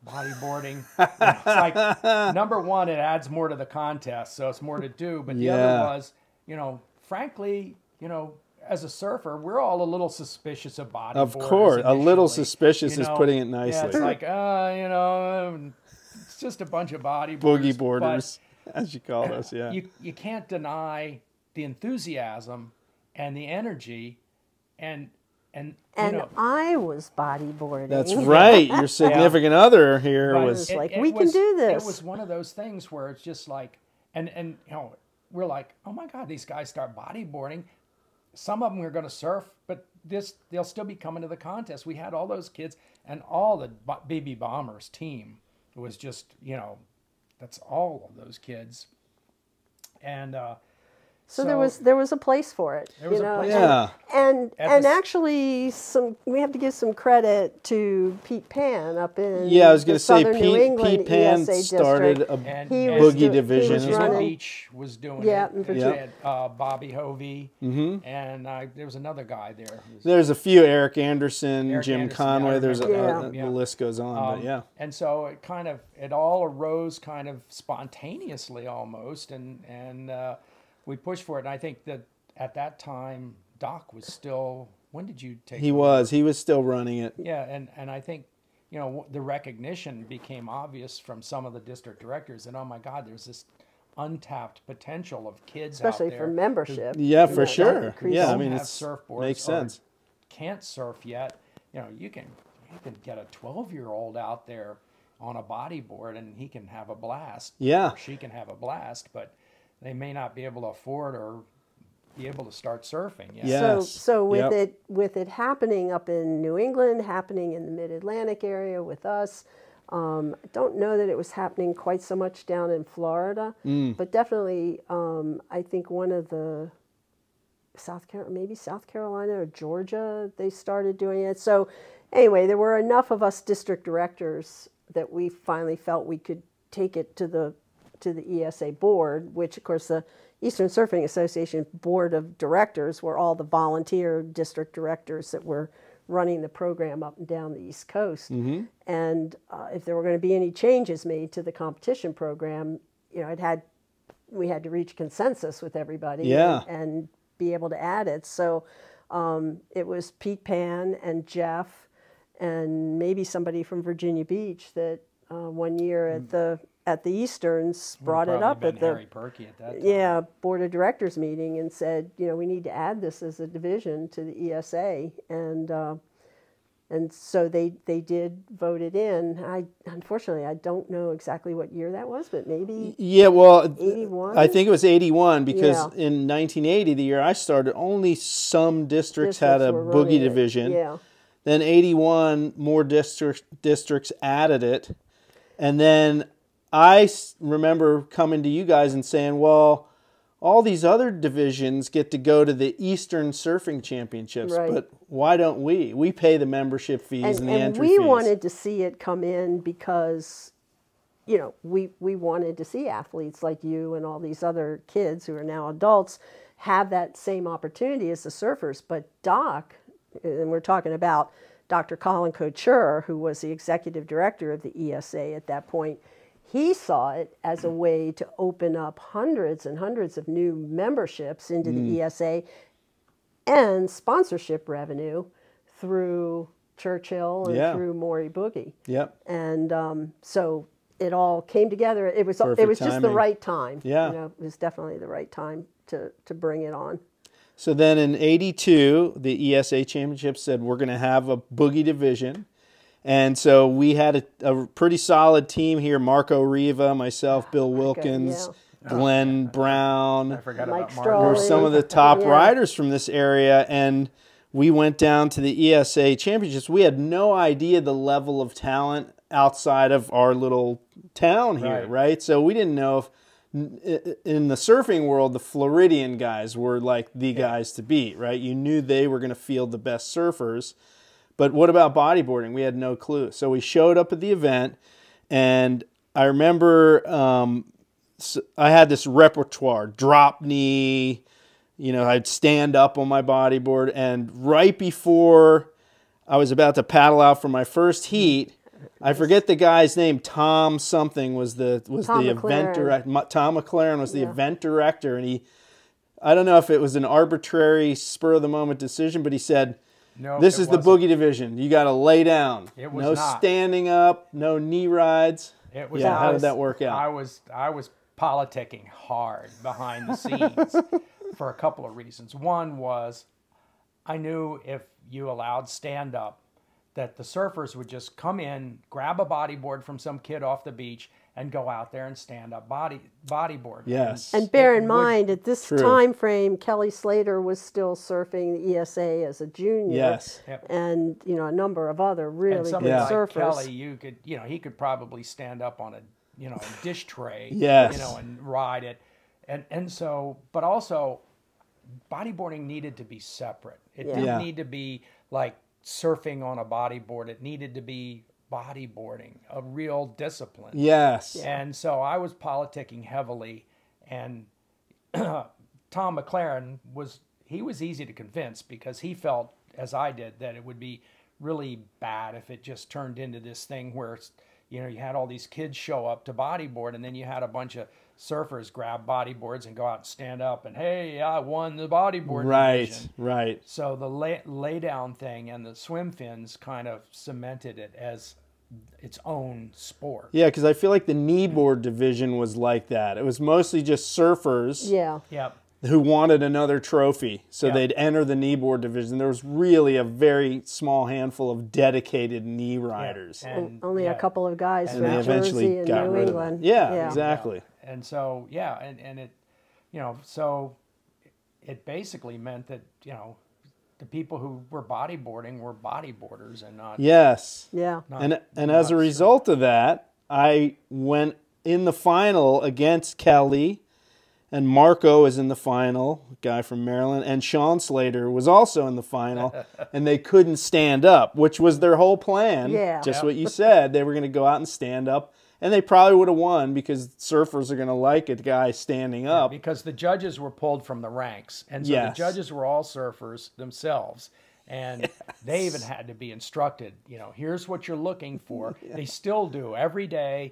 bodyboarding. It's like, number one, it adds more to the contest, so it's more to do. But the other was, you know, frankly, you know, as a surfer, we're all a little suspicious of bodyboarders. Of course, a little suspicious is putting it nicely. Yeah, it's like, you know, it's just a bunch of bodyboarders. Boogie boarders, as you call us, You can't deny the enthusiasm and the energy, and you know, I was bodyboarding. That's right. Your significant other here was like, we can do this. It was one of those things where it's just like, and you know, we're like, oh my God, these guys start bodyboarding. Some of them are going to surf, but they'll still be coming to the contest. We had all those kids, and all the BB Bombers team was just, you know, that's all of those kids. And so there was a place for it. There was a place. Yeah. And actually, we have to give some credit to Pete Pan up in I was going to say Pete Pan started a boogie division. His Beach was doing it. Yeah, had Bobby Hovey, and there was another guy there. There's a few, Eric Anderson, Jim Conway. There's the list goes on. But and so it kind of all arose kind of spontaneously almost, and we pushed for it, and I think that at that time, Doc was still. When did you take? He was still running it. Yeah, and I think, you know, the recognition became obvious from some of the district directors, and oh my God, there's this untapped potential of kids, especially out there, for membership. Yeah, for sure. Yeah, I mean, it's makes sense. Can't surf yet? You know, you can get a 12-year-old out there on a bodyboard, and he can have a blast. Yeah, or she can have a blast, but they may not be able to afford or be able to start surfing. Yes. So with it happening up in New England, happening in the Mid-Atlantic area with us, I don't know that it was happening quite so much down in Florida, but definitely I think one of the South Carolina or Georgia, they started doing it. So anyway, there were enough of us district directors that we finally felt we could take it to the ESA board, which of course the Eastern Surfing Association board of directors were all the volunteer district directors that were running the program up and down the East Coast. And if there were going to be any changes made to the competition program, you know, we had to reach consensus with everybody and be able to add it. So it was Pete Pan and Jeff and maybe somebody from Virginia Beach that one year at the at the Easterns brought it up at the board of directors meeting and said, you know, we need to add this as a division to the ESA, and so they did vote it in. Unfortunately I don't know exactly what year that was, but maybe well 81? I think it was 81, because in 1980, the year I started, only some districts had a boogie division. Then 81 more districts added it. And then I remember coming to you guys and saying, well, all these other divisions get to go to the Eastern Surfing Championships, but why don't we? We pay the membership fees and the entry fees. And we wanted to see it come in because, you know, we wanted to see athletes like you and all these other kids who are now adults have that same opportunity as the surfers. But Doc, and we're talking about Dr. Colin Couture, who was the executive director of the ESA at that point, he saw it as a way to open up hundreds and hundreds of new memberships into the ESA and sponsorship revenue through Churchill and through Maury Boogie. And so it all came together. It was just the right time. You know, it was definitely the right time to bring it on. So then in 82, the ESA championship said, we're going to have a boogie division. And so we had a pretty solid team here. Marco Riva, myself, Bill Wilkins, Glenn Brown. I forgot about Marco. Were some of the top riders from this area. And we went down to the ESA Championships. We had no idea the level of talent outside of our little town here, right? So we didn't know if, in the surfing world, the Floridian guys were like the guys to beat, right? You knew they were going to field the best surfers. But what about bodyboarding? We had no clue. So we showed up at the event, and I remember I had this repertoire, drop knee, you know, I'd stand up on my bodyboard, and right before I was about to paddle out for my first heat, I forget the guy's name, Tom something was the event director. Tom McLaren was the event director, and he, I don't know if it was an arbitrary spur-of-the-moment decision, but he said, no, this is the boogie division. You got to lay down. It was not standing up, no knee rides. It was how did that work out? I was politicking hard behind the scenes for a couple of reasons. One was I knew if you allowed stand up that the surfers would just come in, grab a bodyboard from some kid off the beach, and go out there and stand up bodyboard. Yes. And bear in mind, at this time frame, Kelly Slater was still surfing the ESA as a junior. And, you know, a number of other really good surfers. Kelly, you could, you know, he could probably stand up on a, you know, a dish tray, you know, and ride it. And so, but also, bodyboarding needed to be separate. It didn't need to be like surfing on a bodyboard. It needed to be bodyboarding, a real discipline. And so I was politicking heavily, and Tom McLaren was easy to convince, because he felt, as I did, that it would be really bad if it just turned into this thing where, you know, you had all these kids show up to bodyboard, and then you had a bunch of surfers grab bodyboards and go out and stand up and, hey, I won the bodyboard division. So the lay down thing and the swim fins kind of cemented it as its own sport. Yeah, because I feel like the kneeboard division was like that. It was mostly just surfers who wanted another trophy, so they'd enter the kneeboard division. There was really a very small handful of dedicated knee riders. And only a couple of guys from Jersey and New England. And so, and it, you know, so it basically meant that, you know, the people who were bodyboarding were bodyboarders and not... And as a result of that, I went in the final against Kelly, and Marco is in the final, a guy from Maryland, and Sean Slater was also in the final, and they couldn't stand up, which was their whole plan. Just what you said. They were going to go out and stand up. And they probably would have won, because surfers are going to like a guy standing up. Because the judges were pulled from the ranks. And so the judges were all surfers themselves. And they even had to be instructed, you know, here's what you're looking for. They still do every day.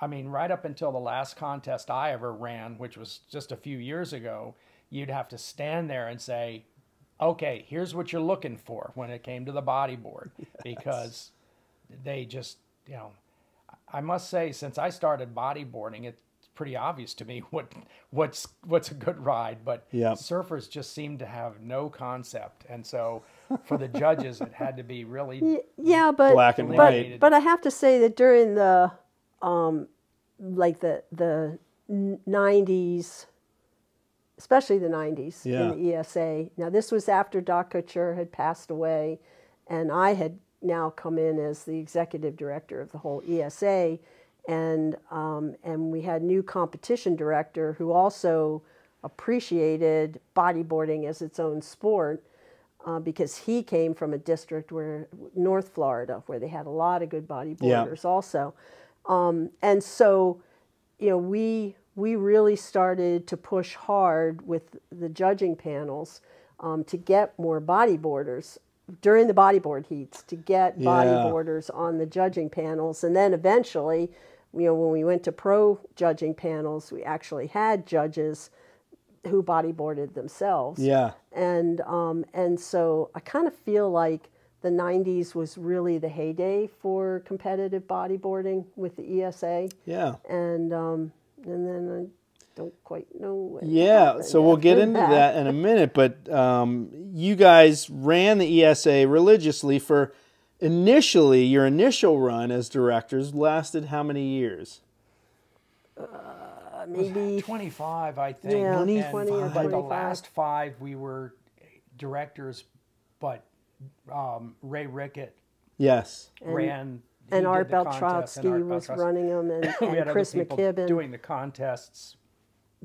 I mean, right up until the last contest I ever ran, which was just a few years ago, you'd have to stand there and say, okay, here's what you're looking for when it came to the bodyboard. Because they just, you know... I must say, since I started bodyboarding, it's pretty obvious to me what's a good ride, but surfers just seem to have no concept. And so for the judges, it had to be really black and white. But I have to say that during the like the 90s, especially the 90s in the ESA. Now, this was after Dr. Couture had passed away, and I had now come in as the executive director of the whole ESA, and we had a new competition director who also appreciated bodyboarding as its own sport, because he came from a district where, North Florida, where they had a lot of good bodyboarders also. And so, you know, we really started to push hard with the judging panels to get more bodyboarders during the bodyboard heats, to get bodyboarders on the judging panels. And then eventually, you know, when we went to pro judging panels, we actually had judges who bodyboarded themselves. Yeah. And so I kind of feel like the 90s was really the heyday for competitive bodyboarding with the ESA. Yeah. And then I don't quite know what happened. So we'll get into that in a minute. But you guys ran the ESA religiously for initially, your initial run as directors lasted how many years? Maybe 25, I think. Yeah, 20 or 25. The last 5 we were directors, but Ray Rickett ran... And Art Beltrovsky was running them, and Chris McKibben doing the contests.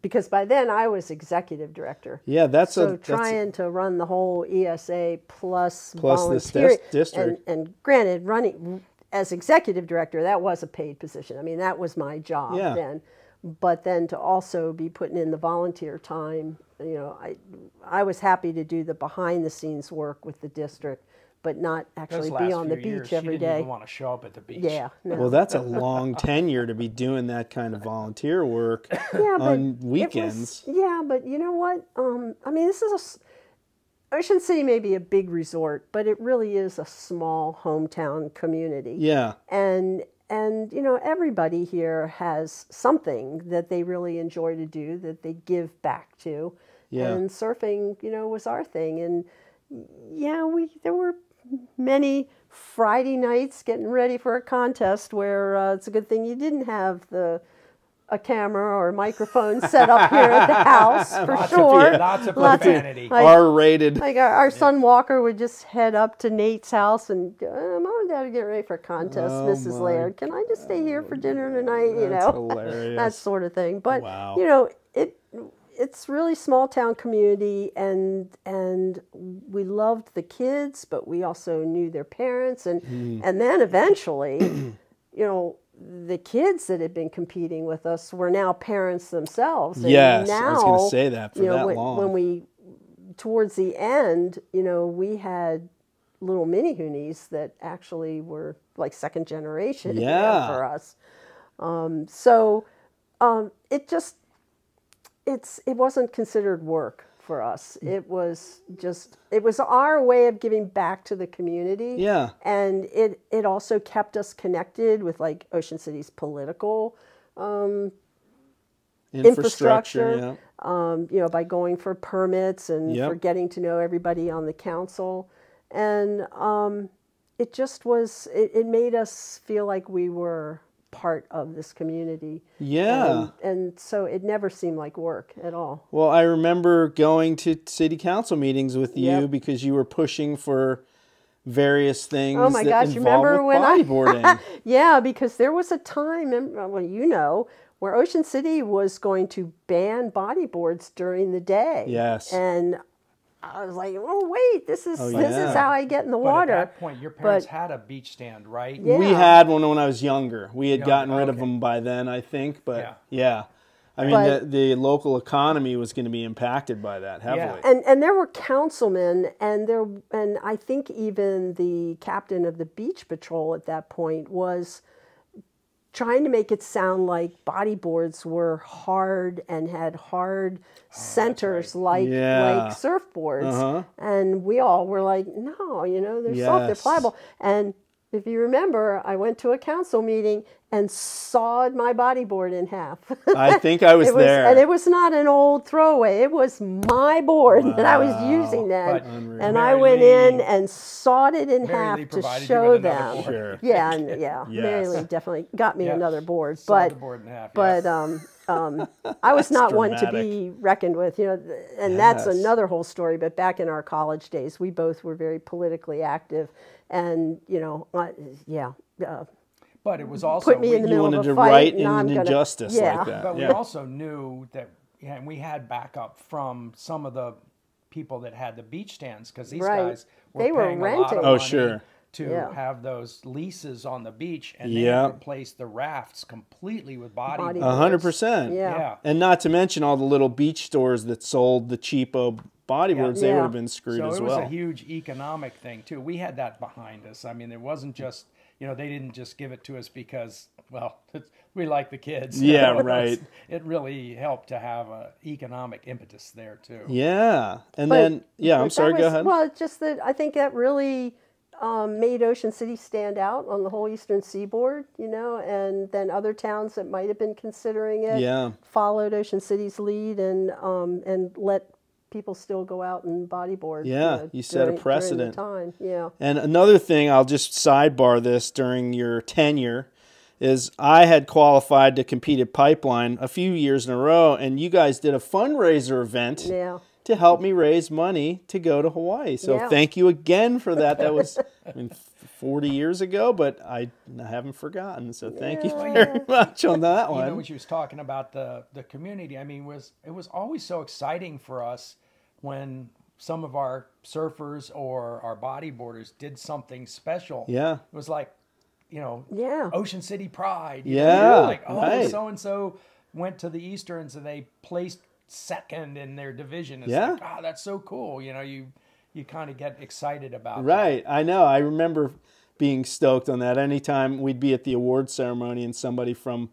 Because by then I was executive director. Yeah, that's so trying to run the whole ESA plus volunteering district. And granted, running as executive director, that was a paid position. I mean, that was my job then. But then to also be putting in the volunteer time, you know, I was happy to do the behind the scenes work with the district, but not actually be on the beach every day. She didn't even want to show up at the beach. Yeah. No. Well, that's a long tenure to be doing that kind of volunteer work on weekends. But you know what? I mean, this is Ocean City may be a big resort, but it really is a small hometown community. Yeah. And you know, everybody here has something that they really enjoy to do, that they give back to. Yeah. And surfing, you know, was our thing. And yeah, there were many Friday nights getting ready for a contest where it's a good thing you didn't have a camera or a microphone set up here at the house, for lots of profanity. Like, R-rated. Like our son Walker would just head up to Nate's house and, Mom and Dad are getting ready for a contest, Mrs. Laird. Can I just stay here for dinner tonight? You know, that sort of thing. But, you know, it's really small town community, and we loved the kids, but we also knew their parents, and then eventually, you know, the kids that had been competing with us were now parents themselves. And now, I was going to say that for that long. When we towards the end, you know, we had little mini Hoonies that actually were like second generation for us. It just. It wasn't considered work for us. It was just, it was our way of giving back to the community. Yeah. And it also kept us connected with like Ocean City's political infrastructure. You know, by going for permits and for getting to know everybody on the council. And it just was, it made us feel like we were part of this community. Yeah. And so it never seemed like work at all. Well, I remember going to city council meetings with you because you were pushing for various things. Oh my gosh, you remember when bodyboarding? Yeah, because there was a time, well, you know, where Ocean City was going to ban bodyboards during the day. Yes. And I was like, oh wait, this is how I get in the water. But at that point, your parents had a beach stand, right? Yeah. We had one when I was younger. We had gotten rid of them by then, I think. But I mean, the local economy was going to be impacted by that heavily. Yeah. And there were councilmen, and I think even the captain of the beach patrol at that point was trying to make it sound like bodyboards were hard and had hard centers like surfboards. And we all were like, no, you know, they're soft, they're pliable. And if you remember, I went to a council meeting and sawed my bodyboard in half. I think I was there. And it was not an old throwaway. It was my board that I was using then. And I went in and sawed it in half to show them. Sure. Yeah, and, yeah. Yes. Mary Lee definitely got me another board. But, I was not one to be reckoned with. You know, and that's another whole story. But back in our college days, we both were very politically active. And, you know, but it was also you wanted to right an injustice like that. But we also knew that, and we had backup from some of the people that had the beach stands, because these guys were paying renting. A lot of money to have those leases on the beach, and they replaced the rafts completely with bodyboards. 100%. Yeah, and not to mention all the little beach stores that sold the cheapo bodyboards. They would have been screwed as well. So it was a huge economic thing too. We had that behind us. I mean, it wasn't just. You know, they didn't just give it to us because, well, we like the kids. Yeah, right. It really helped to have an economic impetus there, too. Yeah. And I'm sorry, go ahead. Well, just that I think that really made Ocean City stand out on the whole Eastern Seaboard, you know, and then other towns that might have been considering it followed Ocean City's lead and let people still go out and bodyboard. Yeah, you set a precedent. Time. Yeah. And another thing, I'll just sidebar this during your tenure, is I had qualified to compete at Pipeline a few years in a row, and you guys did a fundraiser event to help me raise money to go to Hawaii. So thank you again for that. That was 40 years ago, but I haven't forgotten. So thank you very much on that one. You know what she was talking about, the community. I mean, it was always so exciting for us when some of our surfers or our bodyboarders did something special. Yeah. It was like, you know, Ocean City pride. You know, like, oh, so-and-so went to the Easterns and they placed second in their division. It's like, oh, that's so cool. You know, you kind of get excited about that. I know. I remember being stoked on that. Anytime we'd be at the award ceremony and somebody from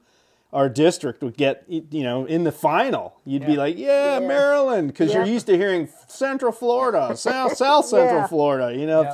our district would get, you know, in the final, you'd be like, Maryland, because you're used to hearing Central Florida, South Central Florida, you know,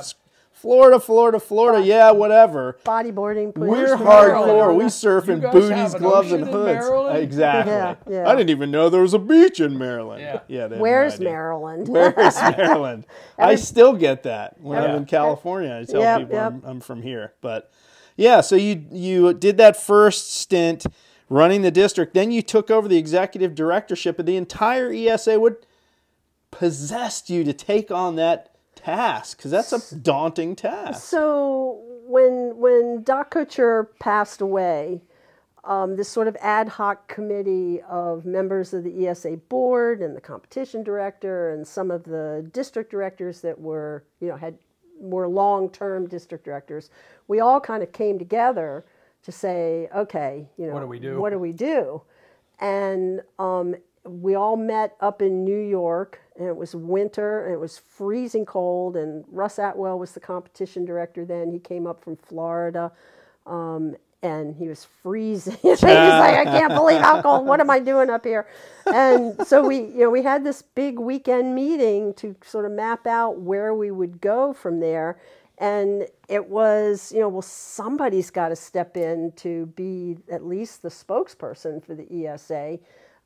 Florida, Florida, Florida, whatever. Bodyboarding, please. We're hardcore. We surf in booties, gloves, and hoods. Exactly. Yeah, yeah. I didn't even know there was a beach in Maryland. Yeah, where's Maryland? Where's Maryland? I still get that when I'm in California. I tell people I'm from here. But, yeah, so you did that first stint running the district. Then you took over the executive directorship of the entire ESA. What possessed you to take on that task, because that's a daunting task? So when Doc Couture passed away, this sort of ad hoc committee of members of the ESA board and the competition director and some of the district directors that were, you know, had more long-term district directors, we all kind of came together to say, okay, you know, what do we do? And we all met up in New York, and it was winter, and it was freezing cold, and Russ Atwell was the competition director then. He came up from Florida, and he was freezing. He was like, I can't believe how cold, what am I doing up here? And so we had this big weekend meeting to sort of map out where we would go from there. And it was, you know, well, somebody's got to step in to be at least the spokesperson for the ESA.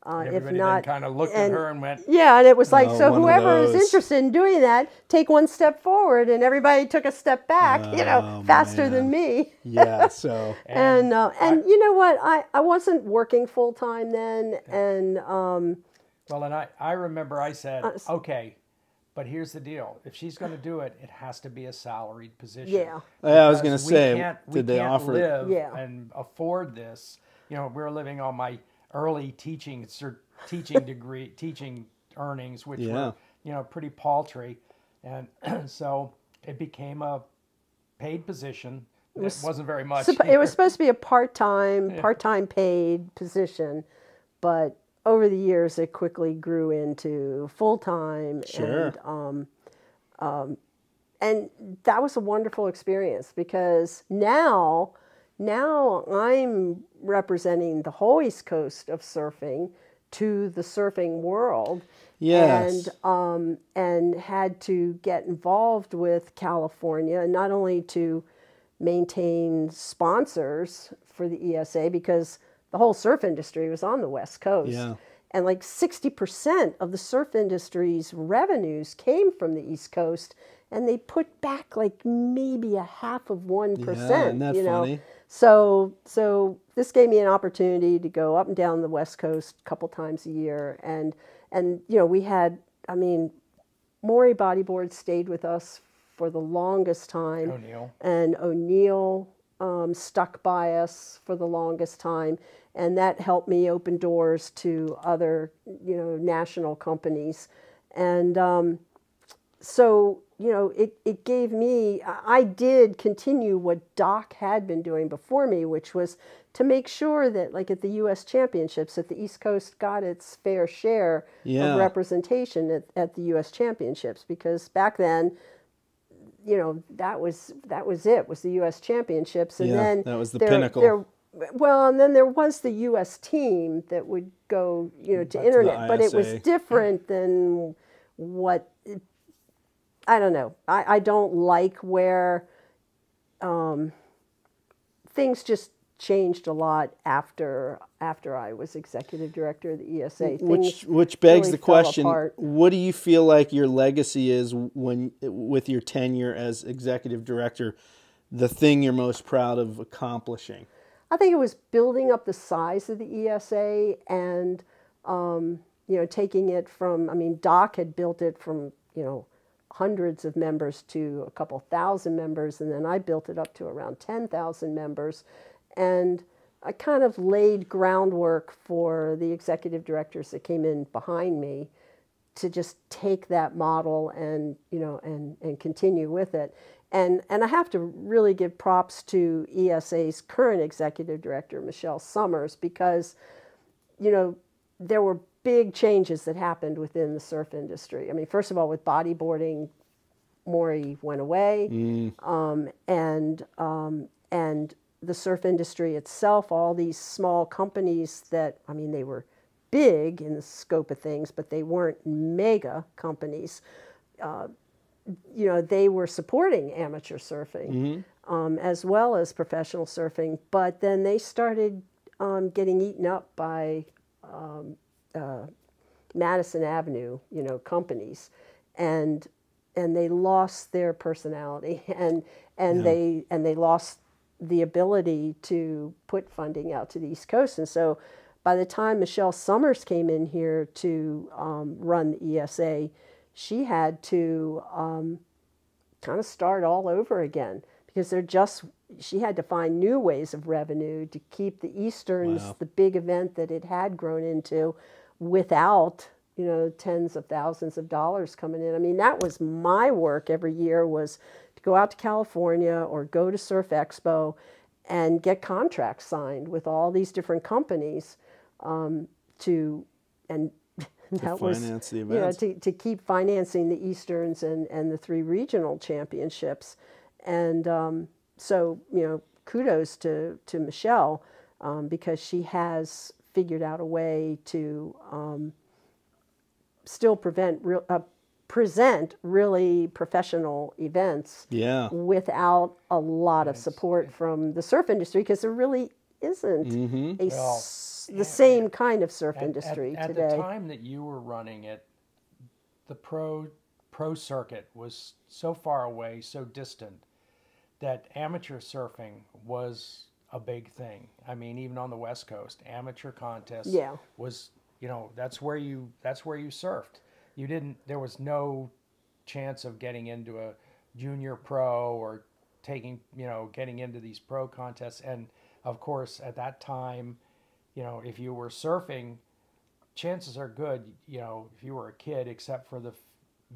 Everybody if not, kind of looked at her and went, yeah, and it was like, so whoever is interested in doing that, take one step forward, and everybody took a step back, you know, faster than me. Yeah, so and you know what, I wasn't working full time then, and well, and I remember I said, okay, but here's the deal: if she's going to do it, it has to be a salaried position. Yeah, I was going to say, did they offer it? Yeah, and afford this? You know, we're living on my early teaching earnings, which were, you know, pretty paltry, and so it became a paid position. It wasn't very much. It was supposed to be a part-time paid position, but over the years it quickly grew into full-time. Sure. And that was a wonderful experience, because now I'm representing the whole East Coast of surfing to the surfing world. Yes. And had to get involved with California, not only to maintain sponsors for the ESA because the whole surf industry was on the West Coast. Yeah. And like 60% of the surf industry's revenues came from the East Coast, and they put back like maybe a half of 1%. Yeah, isn't that funny? So this gave me an opportunity to go up and down the West Coast a couple times a year, and you know, we had, I mean, Maury Bodyboard stayed with us for the longest time. O'Neill. And O'Neill stuck by us for the longest time. And that helped me open doors to other, you know, national companies. And so, you know, it gave me, I did continue what Doc had been doing before me, which was to make sure that, like at the U.S. Championships, that the East Coast got its fair share of representation at the U.S. Championships. Because back then, you know, that was the U.S. Championships. And then that was the pinnacle. Well, and then there was the U.S. team that would go, you know, to internet, but it was different than what, I don't know. I don't like where things just changed a lot after I was executive director of the ESA. Which begs the question, what do you feel like your legacy is with your tenure as executive director, the thing you're most proud of accomplishing? I think it was building up the size of the ESA and, you know, taking it from, I mean, Doc had built it from, you know, hundreds of members to a couple thousand members, and then I built it up to around 10,000 members. And I kind of laid groundwork for the executive directors that came in behind me to just take that model and, you know, and continue with it. And I have to really give props to ESA's current executive director, Michelle Summers, because, you know, there were big changes that happened within the surf industry. I mean, first of all, with bodyboarding, Maury went away, and the surf industry itself, all these small companies that, I mean, they were big in the scope of things, but they weren't mega companies. You know, they were supporting amateur surfing as well as professional surfing, but then they started getting eaten up by Madison Avenue, you know, companies, and they lost their personality, and they lost the ability to put funding out to the East Coast. And so by the time Michelle Summers came in here to run the ESA, she had to kind of start all over again, because she had to find new ways of revenue to keep the Easterns, the big event that it had grown into, without, you know, tens of thousands of dollars coming in. I mean, that was my work every year, was to go out to California or go to Surf Expo and get contracts signed with all these different companies to keep financing the Easterns and the three regional championships. And so, you know, kudos to Michelle, because she has figured out a way to still present really professional events without a lot of support from the surf industry, because there really isn't the same kind of surf industry today. At the time that you were running it, the pro circuit was so far away, so distant, that amateur surfing was a big thing. I mean, even on the West Coast, amateur contests was, you know, that's where you surfed. You didn't, there was no chance of getting into a junior pro or taking, you know, getting into these pro contests. And of course, at that time, you know, if you were surfing, chances are good, you know, if you were a kid, except for the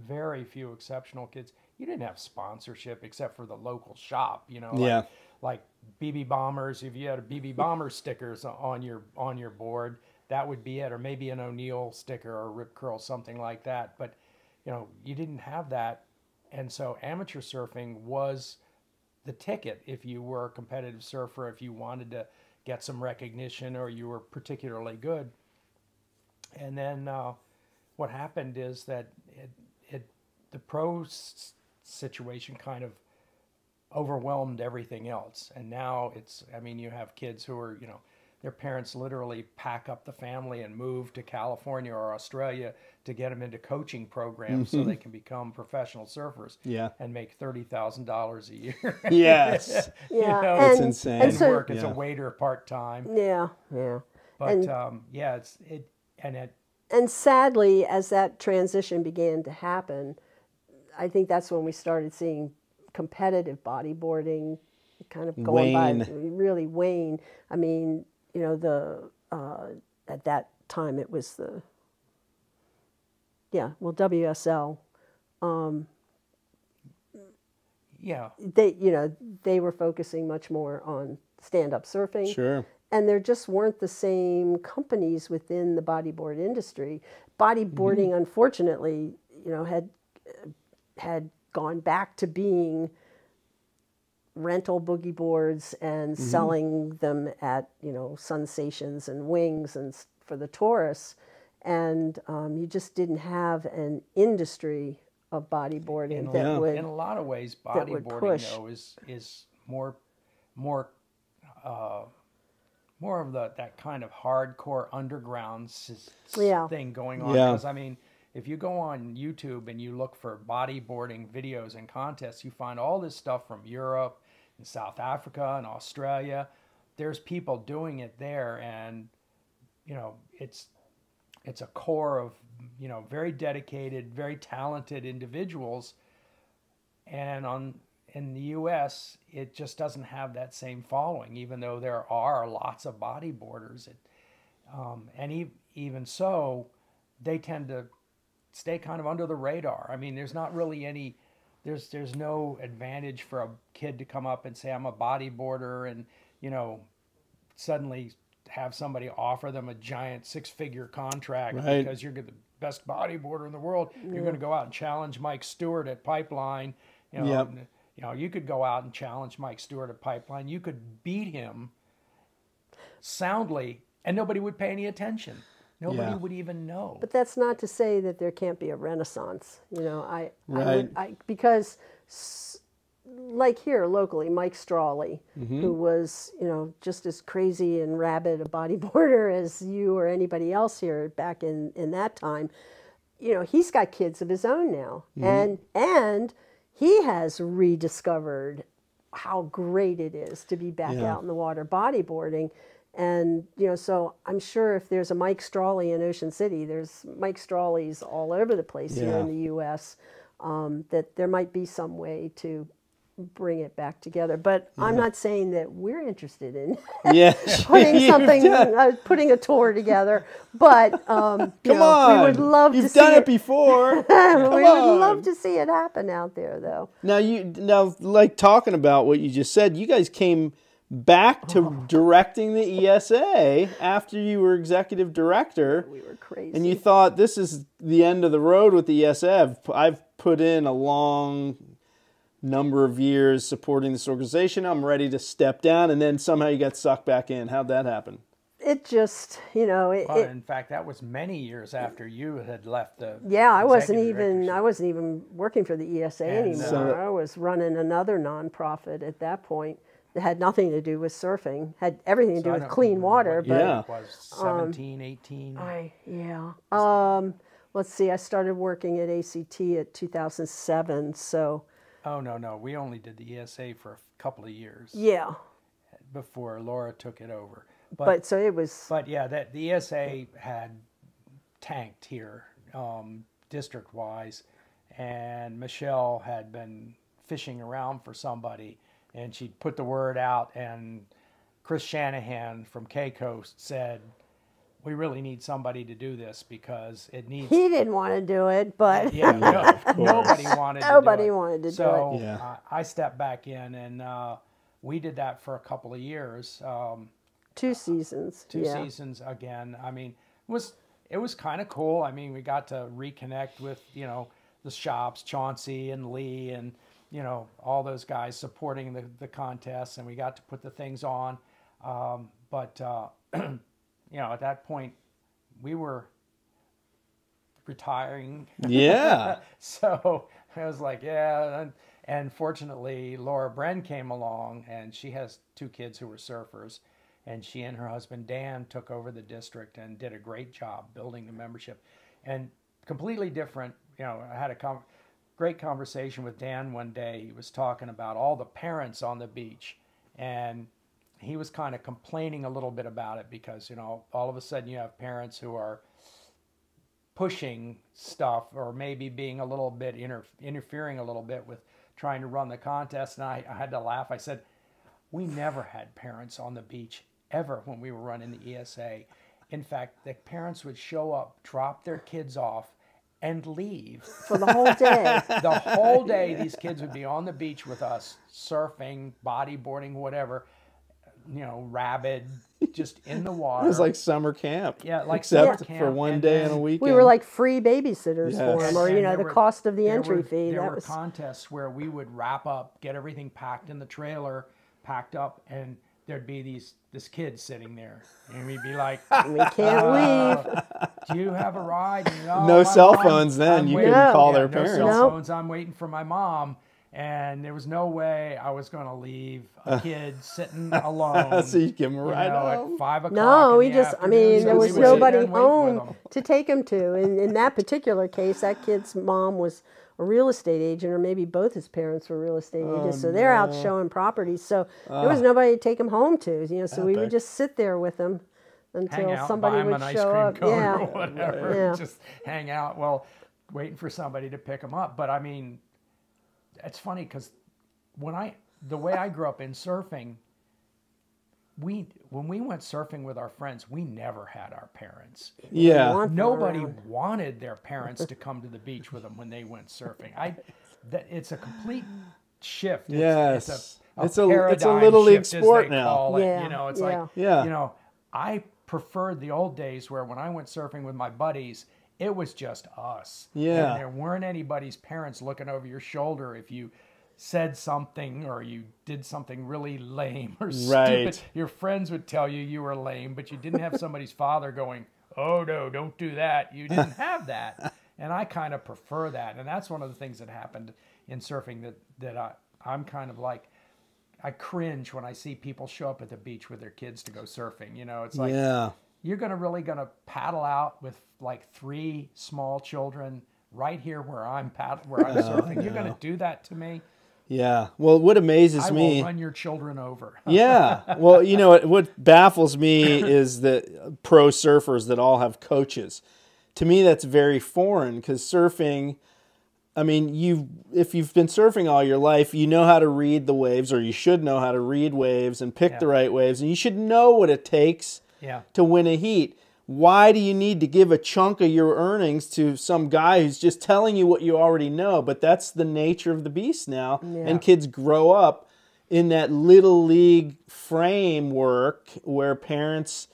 very few exceptional kids, you didn't have sponsorship except for the local shop, you know, like BB Bombers. If you had a BB Bomber stickers on your board, that would be it, or maybe an O'Neill sticker or Rip Curl, something like that. But, you know, you didn't have that. And so amateur surfing was the ticket if you were a competitive surfer, if you wanted to get some recognition or you were particularly good. And then what happened is that the pro situation kind of overwhelmed everything else. And now it's, I mean, you have kids who are, you know, their parents literally pack up the family and move to California or Australia to get them into coaching programs so they can become professional surfers and make $30,000 a year. Yes. It's insane. And so, work as a waiter part-time. But, and sadly, as that transition began to happen, I think that's when we started seeing competitive bodyboarding kind of going by, really wane. I mean, you know, the at that time it was the WSL. They, you know, they were focusing much more on stand-up surfing. Sure. And there just weren't the same companies within the bodyboard industry. Bodyboarding, unfortunately, you know, had gone back to being rental boogie boards and selling them at, you know, Sunstations and Wings and for the tourists. And you just didn't have an industry of bodyboarding that would. In a lot of ways, bodyboarding though is more of that kind of hardcore underground thing going on. Because, I mean, if you go on YouTube and you look for bodyboarding videos and contests, you find all this stuff from Europe and South Africa and Australia. There's people doing it there, and, you know, it's a core of, you know, very dedicated, very talented individuals. And in the U.S., it just doesn't have that same following, even though there are lots of bodyboarders. Even so, they tend to stay kind of under the radar. I mean, there's not really any, there's no advantage for a kid to come up and say, I'm a bodyboarder, and, you know, suddenly have somebody offer them a giant six-figure contract because you're the best bodyboarder in the world. Yeah. You're going to go out and challenge Mike Stewart at Pipeline, you know. You know, you could go out and challenge Mike Stewart at Pipeline. You could beat him soundly, and nobody would pay any attention. Nobody would even know. But that's not to say that there can't be a renaissance. You know, because like here locally, Mike Strawley, who was, you know, just as crazy and rabid a bodyboarder as you or anybody else here back in that time, you know, he's got kids of his own now. And he has rediscovered how great it is to be back out in the water bodyboarding. And, you know, so I'm sure if there's a Mike Strawley in Ocean City, there's Mike Strawleys all over the place here in the U.S., that there might be some way to bring it back together. But I'm not saying that we're interested in putting a tour together. But we would love to see it. You've done it before. Would love to see it happen out there, though. Now, like talking about what you just said, you guys came back to directing the ESA after you were executive director. We were crazy. And you thought, this is the end of the road with the ESA. I've put in a long number of years supporting this organization. I'm ready to step down. And then somehow you got sucked back in. How'd that happen? It just, you know, in fact, that was many years after you had left the. Yeah, I wasn't even working for the ESA anymore. I was running another nonprofit at that point. It had nothing to do with surfing, had everything to do with clean water. But it was 17, 18. Let's see, I started working at ACT at 2007, so. Oh, no, we only did the ESA for a couple of years. Yeah. Before Laura took it over. But so it was. But yeah, the ESA had tanked here, district-wise, and Michelle had been fishing around for somebody. And she put the word out, and Chris Shanahan from K-Coast said, we really need somebody to do this because it needs... He didn't want to do it, but... Nobody wanted to do it. So I stepped back in, and we did that for a couple of years. Two seasons. Two seasons again. I mean, it was kind of cool. I mean, we got to reconnect with, you know, the shops, Chauncey and Lee and... you know, all those guys supporting the contests, and we got to put the things on. You know, at that point, we were retiring. So I was like, And fortunately, Laura Bren came along, and she has two kids who were surfers. And she and her husband, Dan, took over the district and did a great job building the membership. And completely different, you know, I had a great conversation with Dan one day. He was talking about all the parents on the beach. And he was kind of complaining a little bit about it because, you know, all of a sudden you have parents who are pushing stuff or maybe being a little bit, interfering a little bit with trying to run the contest. And I had to laugh. I said, we never had parents on the beach ever when we were running the ESA. In fact, the parents would show up, drop their kids off, and leave. For the whole day. The whole day, yeah. These kids would be on the beach with us, surfing, bodyboarding, whatever, you know, rabid, just in the water. It was like summer camp. Yeah, like except summer camp. For one day and a weekend. We were like free babysitters, yes, for them, or, you know, the cost of the entry fee. There were contests where we would wrap up, get everything packed in the trailer, packed up, and there'd be this kid sitting there, and we'd be like, "We can't leave. Do you have a ride?" No, no cell phones then. You couldn't call their parents. No cell phones. I'm waiting for my mom, and there was no way I was going to leave a kid sitting alone. So you give him a ride home at 5 o'clock. No, we just. I mean, there was nobody home to take him to. And in that particular case, that kid's mom was a real estate agent, or maybe both his parents were real estate agents, so they're out showing properties. So there was nobody to take him home to, you know. So we would just sit there with him until somebody would show up. Yeah, or whatever. Yeah. Just hang out while waiting for somebody to pick him up. But I mean, it's funny because the way I grew up in surfing, when we went surfing with our friends, we never had our parents. Yeah. Nobody wanted their parents to come to the beach with them when they went surfing. It's a complete shift. Yes. It's a little league sport now. Yeah. You know, it's like, you know, I preferred the old days where when I went surfing with my buddies, it was just us. Yeah. And there weren't anybody's parents looking over your shoulder if you said something or you did something really lame or stupid. Your friends would tell you you were lame, but you didn't have somebody's father going, "Oh no, don't do that." You didn't have that. And I kind of prefer that. And that's one of the things that happened in surfing that I'm kind of like, I cringe when I see people show up at the beach with their kids to go surfing. You know, it's like, you're really gonna paddle out with like three small children right here where I'm surfing. You're gonna do that to me? Yeah. Well, what amazes me... I will run your children over. Yeah. Well, you know, what baffles me is the pro surfers that all have coaches. To me, that's very foreign because surfing, I mean, if you've been surfing all your life, you know how to read the waves, or you should know how to read waves and pick the right waves, and you should know what it takes to win a heat. Why do you need to give a chunk of your earnings to some guy who's just telling you what you already know? But that's the nature of the beast now. Yeah. And kids grow up in that little league framework where parents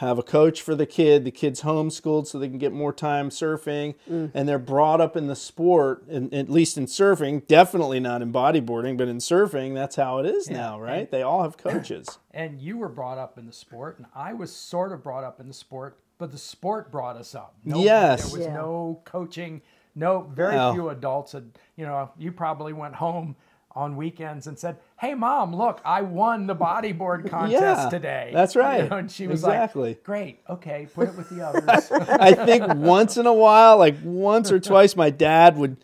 have a coach for the kid, the kid's homeschooled so they can get more time surfing, and they're brought up in the sport, at least in surfing, definitely not in bodyboarding, but in surfing, that's how it is now, right? They all have coaches. And you were brought up in the sport, and I was sort of brought up in the sport, but the sport brought us up. There was no coaching, very few adults. You know, you probably went home on weekends and said, "Hey, Mom, look, I won the bodyboard contest today." That's right. You know, and she was like, "Great, okay, put it with the others." I think once in a while, like once or twice, my dad would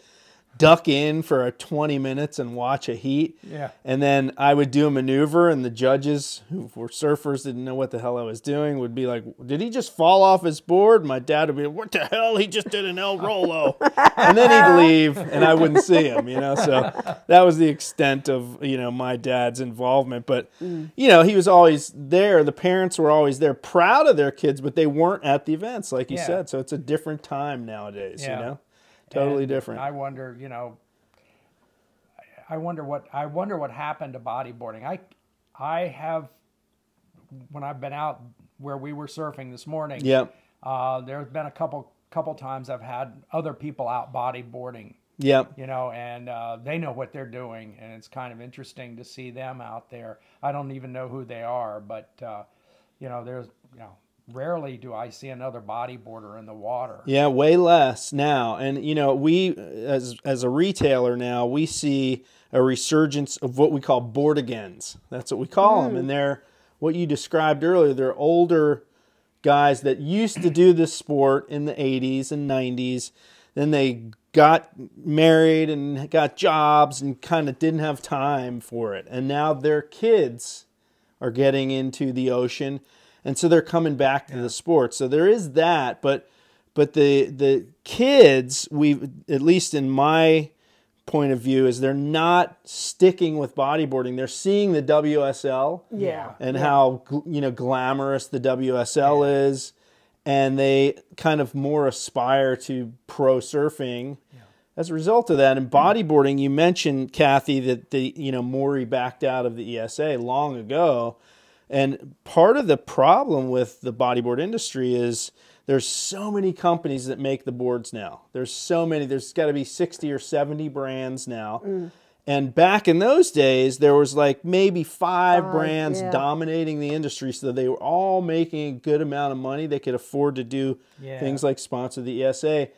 duck in for 20 minutes and watch a heat. Yeah. And then I would do a maneuver, and the judges, who were surfers, didn't know what the hell I was doing, would be like, "Did he just fall off his board?" My dad would be like, "What the hell? He just did an El Rolo." And then he'd leave, and I wouldn't see him, you know. So that was the extent of, you know, my dad's involvement. But, you know, he was always there. The parents were always there, proud of their kids, but they weren't at the events, like you said. So it's a different time nowadays, you know. Totally different. I wonder, you know, I wonder what happened to bodyboarding. I have, when I've been out where we were surfing this morning, there's been a couple times I've had other people out bodyboarding. Yeah. You know, and they know what they're doing, and it's kind of interesting to see them out there. I don't even know who they are, but you know, there's, you know, rarely do I see another bodyboarder in the water. Yeah, way less now. And, you know, we, as a retailer now, we see a resurgence of what we call board-agains. That's what we call them. And they're, what you described earlier, they're older guys that used to do this sport in the 80s and 90s. Then they got married and got jobs and kind of didn't have time for it. And now their kids are getting into the ocean. And so they're coming back to the sport. So there is that, but the kids, at least in my point of view, is they're not sticking with bodyboarding. They're seeing the WSL and how, you know, glamorous the WSL is, and they kind of more aspire to pro surfing as a result of that. And bodyboarding, you mentioned, Kathy, that the, you know, Maury backed out of the ESA long ago. And part of the problem with the bodyboard industry is there's so many companies that make the boards now. There's so many. There's got to be 60 or 70 brands now. And back in those days, there was like maybe five brands dominating the industry. So they were all making a good amount of money. They could afford to do things like sponsor the ESA.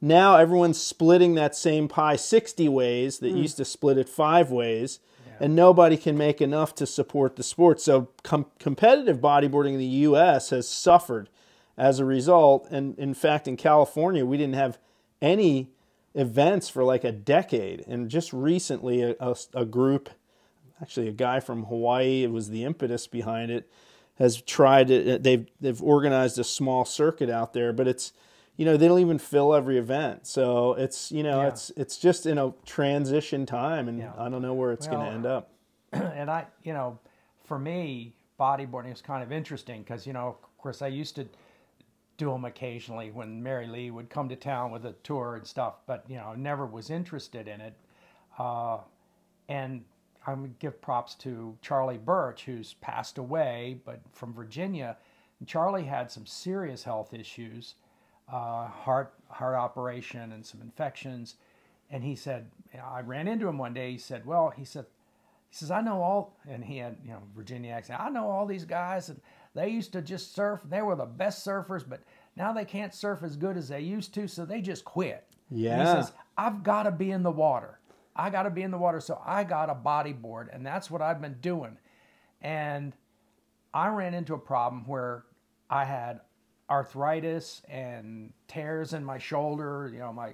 Now everyone's splitting that same pie 60 ways that used to split it 5 ways. And nobody can make enough to support the sport. So competitive bodyboarding in the U.S. has suffered as a result. And in fact, in California, we didn't have any events for like a decade. And just recently, a group, actually a guy from Hawaii, it was the impetus behind it, has tried to, they've organized a small circuit out there. But it's, you know, they don't even fill every event. So it's, you know, it's just in a transition time, and I don't know where it's going to end up. And I, you know, for me, bodyboarding is kind of interesting because, you know, of course, I used to do them occasionally when Mary Lee would come to town with a tour and stuff, but, you know, I never was interested in it. And I'm going to give props to Charlie Birch, who's passed away, but from Virginia. And Charlie had some serious health issues. Heart operation and some infections. And he said, I ran into him one day. He said, well, he says, I know all, and he had, you know, Virginia accent. I know all these guys and they used to just surf. They were the best surfers, but now they can't surf as good as they used to. So they just quit. Yeah. And he says, I've got to be in the water. I got to be in the water. So I got a bodyboard, and that's what I've been doing. And I ran into a problem where I had arthritis and tears in my shoulder, you know,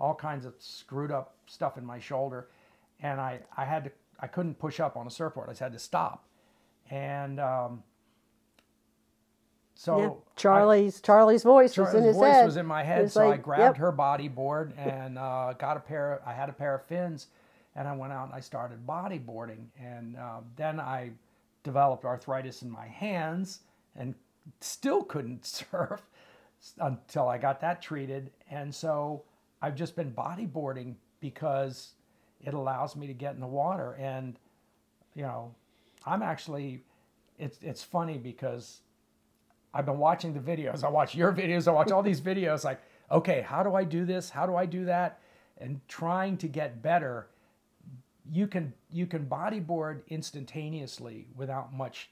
all kinds of screwed up stuff in my shoulder. And I couldn't push up on a surfboard. I just had to stop. And so yeah, Charlie's voice was in my head. So like, I grabbed her bodyboard and got I had a pair of fins, and I went out and I started bodyboarding. And then I developed arthritis in my hands and still couldn't surf until I got that treated. And so I've just been bodyboarding because it allows me to get in the water. And, you know, I'm actually, it's funny because I've been watching the videos. I watch your videos. I watch all these videos like, okay, how do I do this? How do I do that? And trying to get better. You can bodyboard instantaneously without much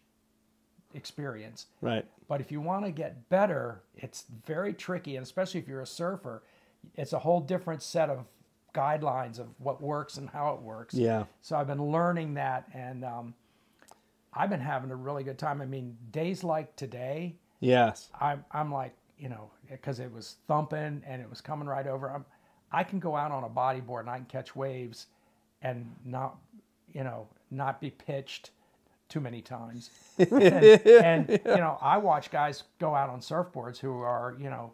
experience, right? But if you want to get better, it's very tricky, and especially if you're a surfer, it's a whole different set of guidelines of what works and how it works. Yeah. So I've been learning that, and I've been having a really good time. I mean, days like today, yes, I'm like, you know, because it was thumping and it was coming right over. I can go out on a bodyboard and I can catch waves, and not, you know, not be pitched too many times. And you know, I watch guys go out on surfboards who are, you know,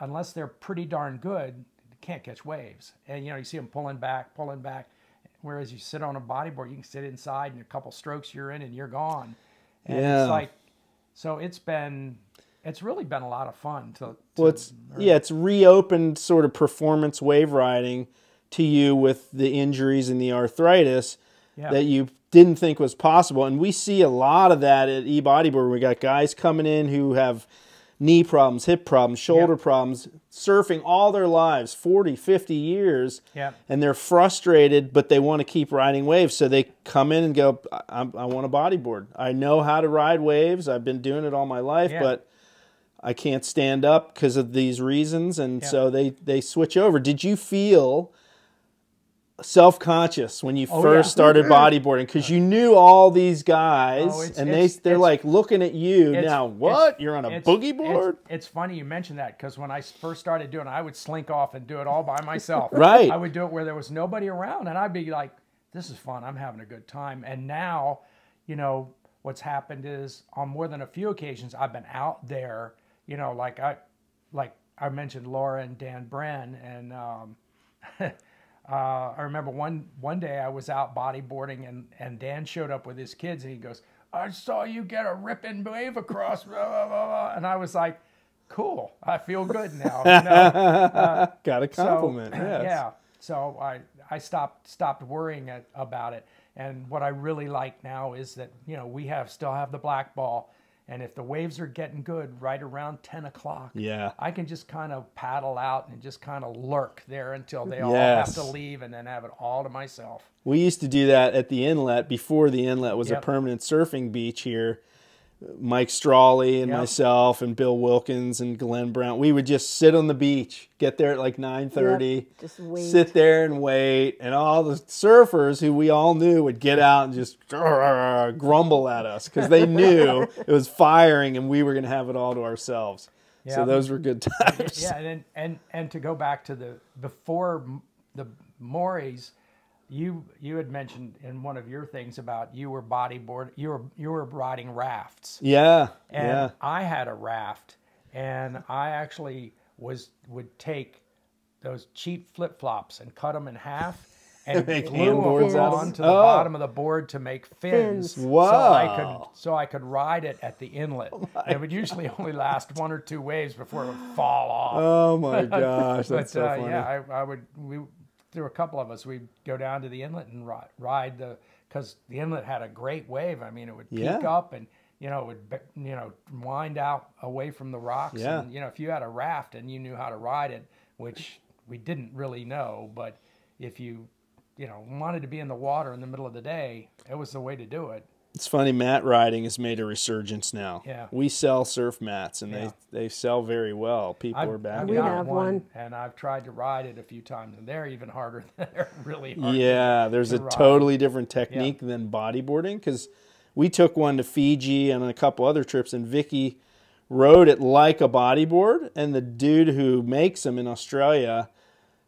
unless they're pretty darn good, can't catch waves. And, you know, you see them pulling back. Whereas you sit on a bodyboard, you can sit inside and a couple strokes you're in and you're gone. And it's like, so it's really been a lot of fun. Well, it's reopened sort of performance wave riding to you with the injuries and the arthritis that you didn't think was possible. And we see a lot of that at eBodyboard. We got guys coming in who have knee problems, hip problems, shoulder problems, surfing all their lives, 40, 50 years, and they're frustrated, but they want to keep riding waves. So they come in and go, I want to bodyboard. I know how to ride waves. I've been doing it all my life, but I can't stand up because of these reasons. And so they switch over. Did you feel self-conscious when you first started bodyboarding, because you knew all these guys and they're like looking at you now, you're on a boogie board? It's funny you mentioned that, because when I first started doing it, I would slink off and do it all by myself. I would do it where there was nobody around, and I'd be like, this is fun, I'm having a good time. And now, you know, what's happened is on more than a few occasions I've been out there, you know, like I mentioned Laura and Dan Bren, and I remember one day I was out bodyboarding, and Dan showed up with his kids, and he goes, I saw you get a ripping wave across, blah, blah, blah, blah. And I was like, cool, I feel good now. You know? Got a compliment. So, so I stopped worrying about it. And what I really like now is that, you know, we still have the black ball. And if the waves are getting good right around 10 o'clock, I can just kind of paddle out and just kind of lurk there until they all have to leave, and then have it all to myself. We used to do that at the inlet before the inlet was a permanent surfing beach here. Mike Strawley and myself and Bill Wilkins and Glenn Brown, we would just sit on the beach, get there at like 9:30, sit there and wait, and all the surfers who we all knew would get out and just grumble at us because they knew it was firing and we were going to have it all to ourselves. So those were good times. And to go back to the before the Maury's, You had mentioned in one of your things about you were riding rafts. And I had a raft, and I actually would take those cheap flip-flops and cut them in half and glue them onto the bottom of the board to make fins. So I could ride it at the inlet. It would usually only last 1 or 2 waves before it would fall off. Oh my gosh, that's so funny. Yeah, there were a couple of us, we'd go down to the inlet and ride because the inlet had a great wave. I mean, it would peak up and, you know, it would, you know, wind out away from the rocks. And, you know, if you had a raft and you knew how to ride it, which we didn't really know, but if you, you know, wanted to be in the water in the middle of the day, it was the way to do it. It's funny, mat riding has made a resurgence now. We sell surf mats, and they sell very well. People are back. We have one, and I've tried to ride it a few times, and they're even harder. They're really hard. There's a totally different technique than bodyboarding, because we took one to Fiji and a couple other trips, and Vicky rode it like a bodyboard, and the dude who makes them in Australia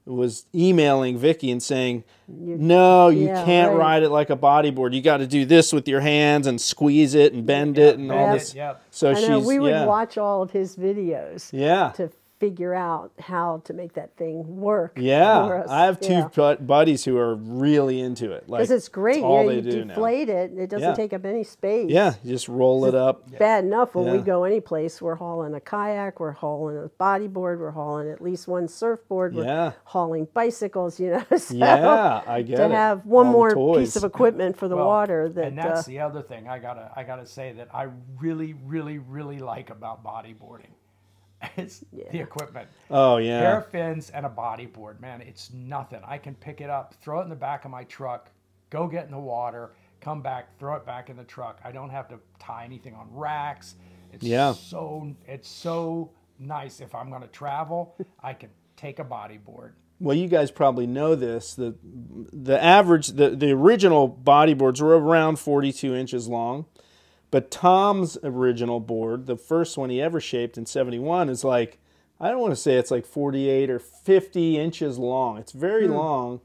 was emailing Vicky and saying, no, you can't ride it like a bodyboard. You got to do this with your hands and squeeze it and bend it and all this. So we would watch all of his videos to figure out how to make that thing work. I have 2 buddies who are really into it. Because it's great. It's all they do now. You deflate it, and it doesn't take up any space. You just roll it up. Bad enough when we go any place, we're hauling a kayak, we're hauling a bodyboard, we're hauling at least one surfboard, we're hauling bicycles, you know. So I get it. To have one more piece of equipment for the water. And that's the other thing I gotta say that I really, really, really like about bodyboarding. It's the equipment. Pair of fins and a bodyboard, man. It's nothing. I can pick it up, throw it in the back of my truck, go get in the water, come back, throw it back in the truck. I don't have to tie anything on racks. It's so nice. If I'm going to travel, I can take a bodyboard. Well, you guys probably know this. The average, the original bodyboards were around 42 inches long. But Tom's original board, the first one he ever shaped in 71, is like, I don't want to say it's like 48 or 50 inches long. It's very long.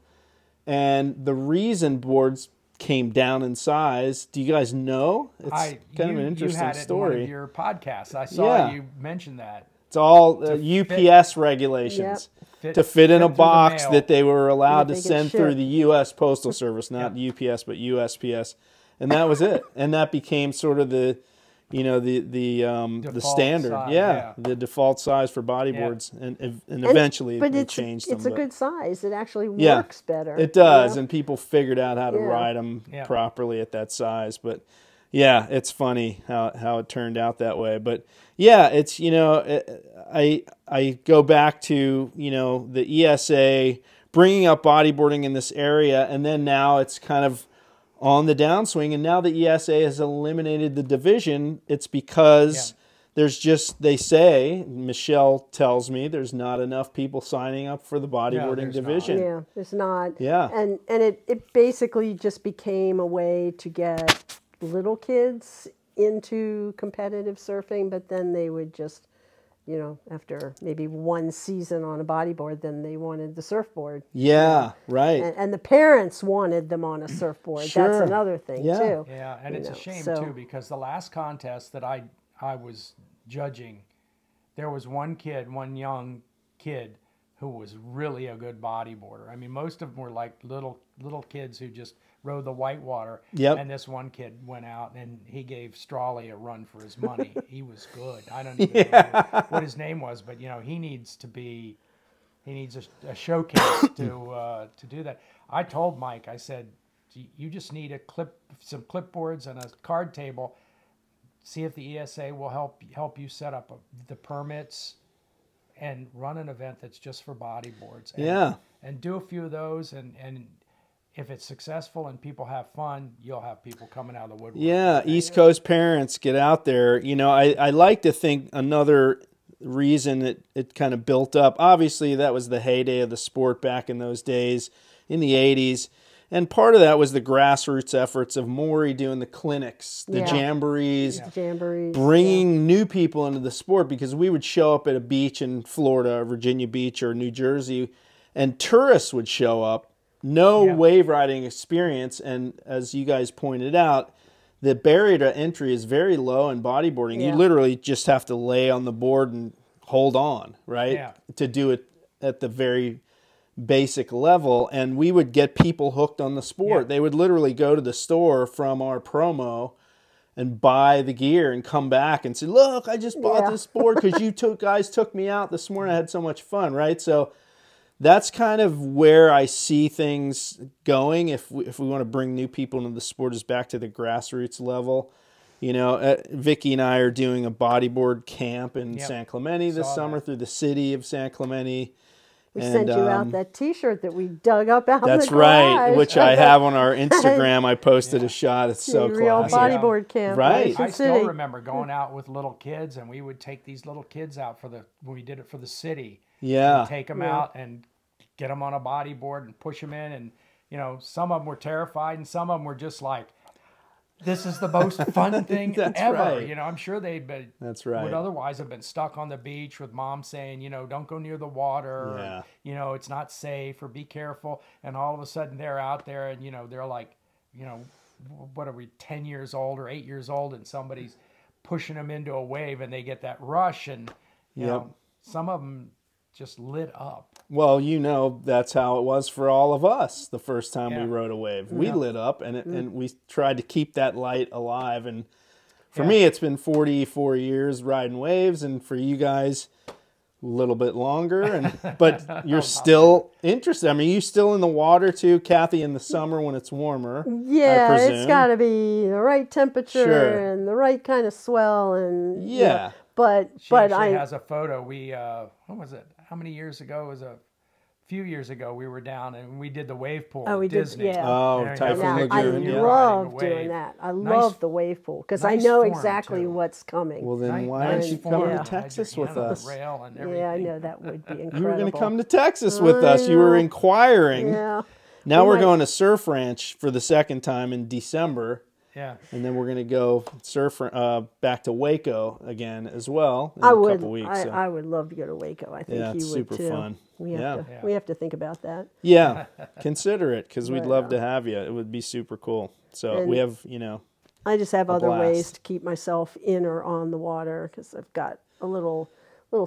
And the reason boards came down in size, do you guys know? It's kind of an interesting story. You had it in one of your podcasts. I saw you mention that. It's all UPS regulations. To fit in a box that they were allowed to send through the U.S. Postal Service, not UPS, but USPS. And that was it, and that became sort of the, you know, the standard, the default size for bodyboards, and eventually it changed. But it's a good size. It actually works better. It does, and people figured out how to ride them properly at that size. But yeah, it's funny how it turned out that way. But yeah, it's, you know, I go back to, you know, the ESA bringing up bodyboarding in this area, and then now it's kind of on the downswing, and now the ESA has eliminated the division. It's because there's just, they say, Michelle tells me, there's not enough people signing up for the bodyboarding division. Not. Yeah, there's not. Yeah. And it basically just became a way to get little kids into competitive surfing, but then they would just, you know, after maybe one season on a bodyboard, then they wanted the surfboard. Yeah, right. And the parents wanted them on a surfboard. Sure. That's another thing, too. Yeah, and it's a shame, too, because the last contest that I was judging, there was one young kid who was really a good bodyboarder. I mean, most of them were like little kids who just rode the whitewater. Yep. And this one kid went out and he gave Strawley a run for his money. He was good. I don't even know what his name was, but you know, he needs a showcase to do that. I told Mike, I said, you just need some clipboards and a card table. See if the ESA will help you set up the permits and run an event that's just for bodyboards. And do a few of those, and if it's successful and people have fun, you'll have people coming out of the woodwork. Yeah, East Coast parents, get out there. You know, I like to think another reason it kind of built up, obviously that was the heyday of the sport back in those days, in the 80s. And part of that was the grassroots efforts of Maury doing the clinics, the jamborees, bringing new people into the sport, because we would show up at a beach in Florida or Virginia Beach or New Jersey, and tourists would show up, no wave riding experience. And as you guys pointed out, the barrier to entry is very low in bodyboarding. You literally just have to lay on the board and hold on, right, to do it at the very basic level. And we would get people hooked on the sport. They would literally go to the store from our promo and buy the gear and come back and say, look, I just bought this board because you guys took me out this morning. I had so much fun, right? So that's kind of where I see things going. If we want to bring new people into the sport, is back to the grassroots level. You know, Vicky and I are doing a bodyboard camp in San Clemente this summer, through the city of San Clemente. We sent you out that T-shirt that we dug up out of the garage. That's right, which I have on our Instagram. I posted a shot. It's so classy. Real bodyboard camp. Right. I still remember going out with little kids, and we would take these little kids out we did it for the city. Yeah. Take them out and get them on a bodyboard and push them in. And, you know, some of them were terrified, and some of them were just like, this is the most fun thing ever. Right. You know, I'm sure would otherwise have been stuck on the beach with mom saying, you know, don't go near the water. Yeah. Or, you know, it's not safe, or be careful. And all of a sudden they're out there, and, you know, they're like, you know, what are we, 10 years old or 8 years old, and somebody's pushing them into a wave, and they get that rush, and, you know, some of them just lit up. Well, you know, that's how it was for all of us the first time we rode a wave. We lit up, and we tried to keep that light alive. And for me, it's been 44 years riding waves, and for you guys, a little bit longer. But you're still interested. I mean, you still in the water too, Kathy, in the summer when it's warmer. Yeah, it's got to be the right temperature and the right kind of swell. And you know, But she has a photo. We what was it? How many years ago? It was a few years ago. We were down and we did the wave pool. Oh, we Disney. Did. Yeah. Oh, Typhoon Lagoon. I love doing that. I love the wave pool because I know exactly what's coming. Well, then why don't you come to Texas with us? Yeah, I know, that would be incredible. You were going to come to Texas with us. You were inquiring. Yeah. Now we're going to Surf Ranch for the second time in December. Yeah, and then we're going to go surf back to Waco again as well in a couple weeks. I would love to go to Waco. I think you would super too. Fun. We have to think about that. Yeah, consider it, because we'd love to have you. It would be super cool. So and we have, you know, I just have other ways to keep myself in or on the water, because I've got a little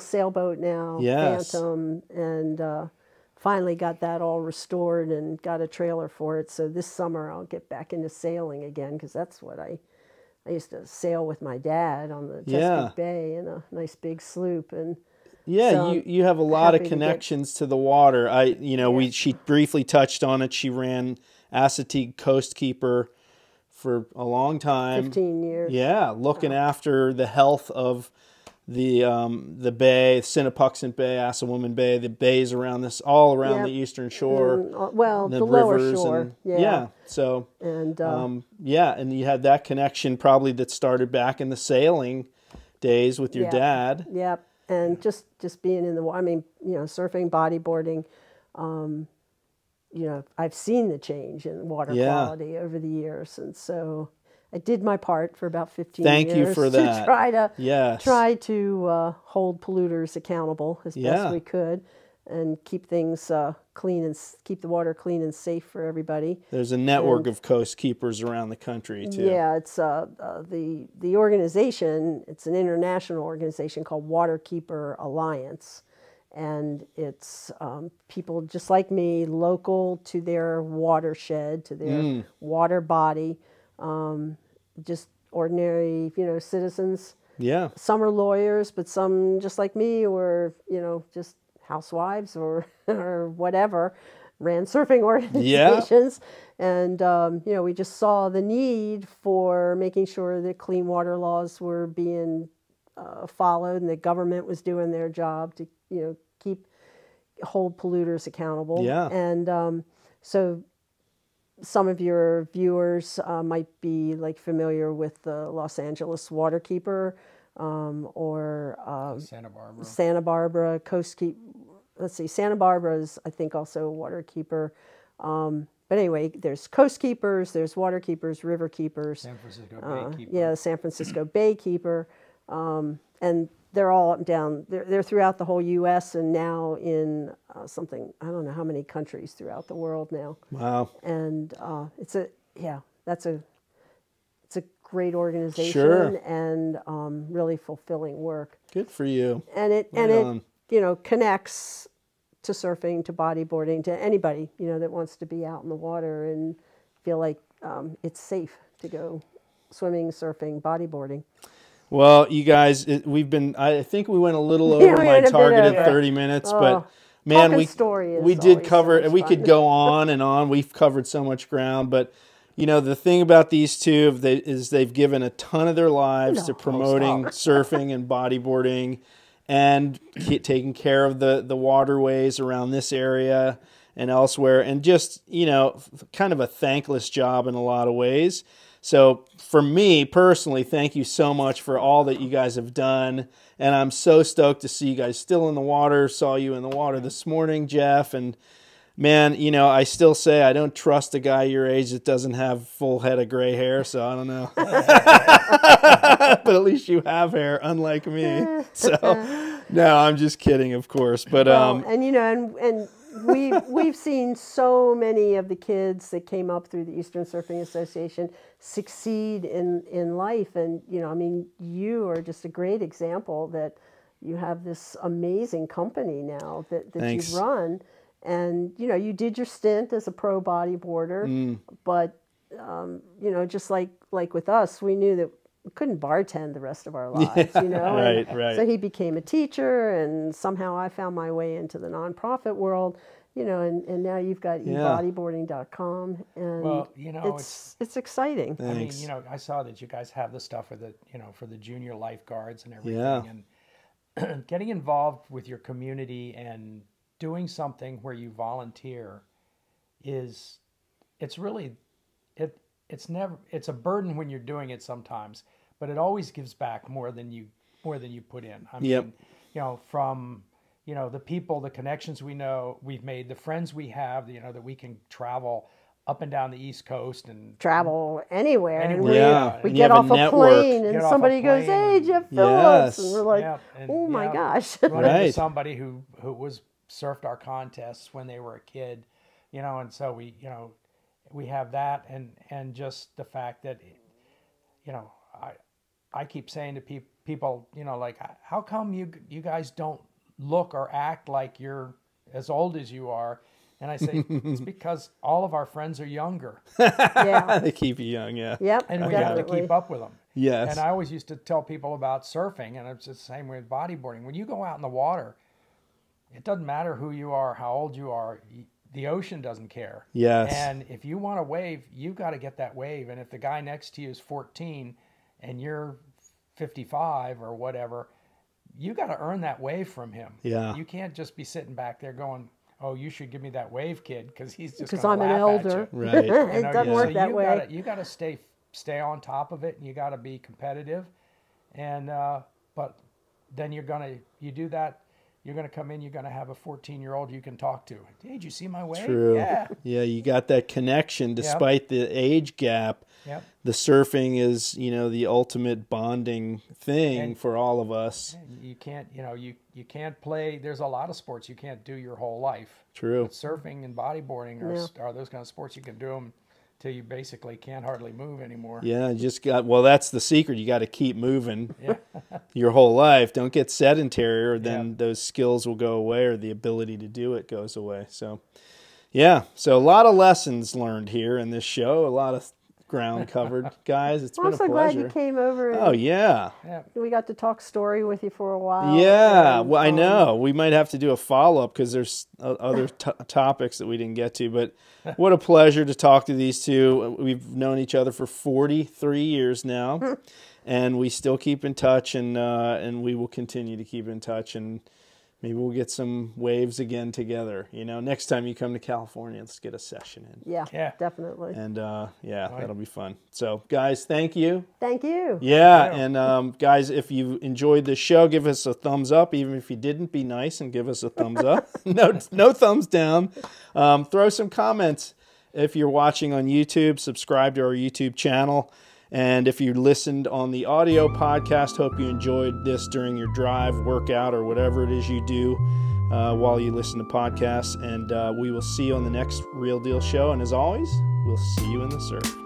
sailboat now, Phantom, and finally got that all restored and got a trailer for it. So this summer I'll get back into sailing again, because that's what I used to sail with my dad on the Chesapeake Bay in a nice big sloop. And so you have a lot of connections to the water. She briefly touched on it. She ran Assateague Coast Keeper for a long time. 15 years. Yeah, looking after the health of the bay, Sinapuxent Bay, Assawamman Bay, the bays around this, all around the eastern shore. And, well, the lower shore. And, so, and and you had that connection probably that started back in the sailing days with your dad. Yep, and just being in the water, I mean, you know, surfing, bodyboarding, you know, I've seen the change in water quality over the years, and so I did my part for about 15 years. Thank you for that. To try to hold polluters accountable as best we could, and keep things clean and keep the water clean and safe for everybody. There's a network of coast keepers around the country too. Yeah, it's the organization. It's an international organization called Waterkeeper Alliance. And it's people just like me, local to their watershed, to their water body, just ordinary, you know, citizens. Yeah. Some are lawyers, but some just like me were, you know, just housewives or or whatever, ran surfing organizations. Yeah. And, you know, we just saw the need for making sure that clean water laws were being followed and the government was doing their job to, you know, hold polluters accountable. Yeah. And so some of your viewers might be like familiar with the Los Angeles Waterkeeper or Santa Barbara. Santa Barbara Coast Keep. Let's see, Santa Barbara's I think also a Waterkeeper. But anyway, there's coast keepers, there's waterkeepers, river keepers. San Francisco Bay Keeper. Yeah, San Francisco Bay Keeper. And they're all up and down. They're throughout the whole U.S. and now in something, I don't know how many countries throughout the world now. Wow. And it's a, it's a great organization. Sure. And really fulfilling work. Good for you. And it, you know, connects to surfing, to bodyboarding, to anybody, you know, that wants to be out in the water and feel like it's safe to go swimming, surfing, bodyboarding. Well, you guys, we've been, I think we went a little over my targeted 30 minutes, but man, we did cover, and we could go on and on. We've covered so much ground, but you know, the thing about these two is they've given a ton of their lives to promoting surfing and bodyboarding and taking care of the waterways around this area and elsewhere. And just, you know, kind of a thankless job in a lot of ways. So for me personally, thank you so much for all that you guys have done. And I'm so stoked to see you guys still in the water. Saw you in the water this morning, Jeff. And man, you know, I still say I don't trust a guy your age that doesn't have full head of gray hair. So I don't know. But at least you have hair, unlike me. So no, I'm just kidding, of course. But and you know, and we've seen so many of the kids that came up through the Eastern Surfing Association succeed in life. And, you know, I mean, you are just a great example that you have this amazing company now that you run. And, you know, you did your stint as a pro bodyboarder. But, you know, just like with us, we knew that we couldn't bartend the rest of our lives, you know. Right. So he became a teacher, and somehow I found my way into the nonprofit world, you know. And now you've got ebodyboarding.com, and well, you know, it's exciting. Thanks. I mean, you know, I saw that you guys have the stuff for the, you know, for the junior lifeguards and everything, and getting involved with your community and doing something where you volunteer is, it's really it. It's never. It's a burden when you're doing it sometimes, but it always gives back more than you put in. I mean, you know, from, you know, the people, the connections we know we've made, the friends we have, you know, that we can travel up and down the East Coast and travel anywhere. Yeah. We get off a plane and somebody goes, "Hey, Jeff Phillips," and we're like, and, "Oh my gosh!" Right. Somebody who surfed our contests when they were a kid, you know, and so we, you know. We have that, and just the fact that, you know, I keep saying to people, you know, like, how come you guys don't look or act like you're as old as you are? And I say, it's because all of our friends are younger. They keep you young, Yep, and we have to keep up with them. Yes. And I always used to tell people about surfing, and it's the same with bodyboarding. When you go out in the water, it doesn't matter who you are, how old you are. the ocean doesn't care. Yes. And if you want a wave, you've got to get that wave. And if the guy next to you is 14 and you're 55 or whatever, you got to earn that wave from him. Yeah. You can't just be sitting back there going, oh, you should give me that wave, kid, because he's just because I'm an elder. Right. It doesn't work that way. You got to stay on top of it, and you got to be competitive. And but then you're going to come in, you're going to have a 14-year-old you can talk to. Hey, did you see my wave? True. Yeah. Yeah, you got that connection despite the age gap. Yep. The surfing is, the ultimate bonding thing for all of us. You can't, you can't play. There's a lot of sports you can't do your whole life. True. But surfing and bodyboarding are those kind of sports you can do them till you basically can't hardly move anymore. Yeah, that's the secret. You got to keep moving your whole life. Don't get sedentary, or then those skills will go away, or the ability to do it goes away. So, yeah. So a lot of lessons learned here in this show. A lot of ground covered, guys. It's been a pleasure. I'm so glad you came over. And we got to talk story with you for a while. Yeah, well, I know we might have to do a follow up because there's other topics that we didn't get to. But what a pleasure to talk to these two. We've known each other for 43 years now, and we still keep in touch, and we will continue to keep in touch, and maybe we'll get some waves again together. Next time you come to California, let's get a session in. Yeah, definitely. And that'll be fun. So, guys, thank you. Thank you. Yeah, and guys, if you enjoyed this show, give us a thumbs up. Even if you didn't, be nice and give us a thumbs up. No thumbs down. Throw some comments if you're watching on YouTube. Subscribe to our YouTube channel. And if you listened on the audio podcast, hope you enjoyed this during your drive, workout, or whatever it is you do while you listen to podcasts. And we will see you on the next Real Deal show. And as always, we'll see you in the surf.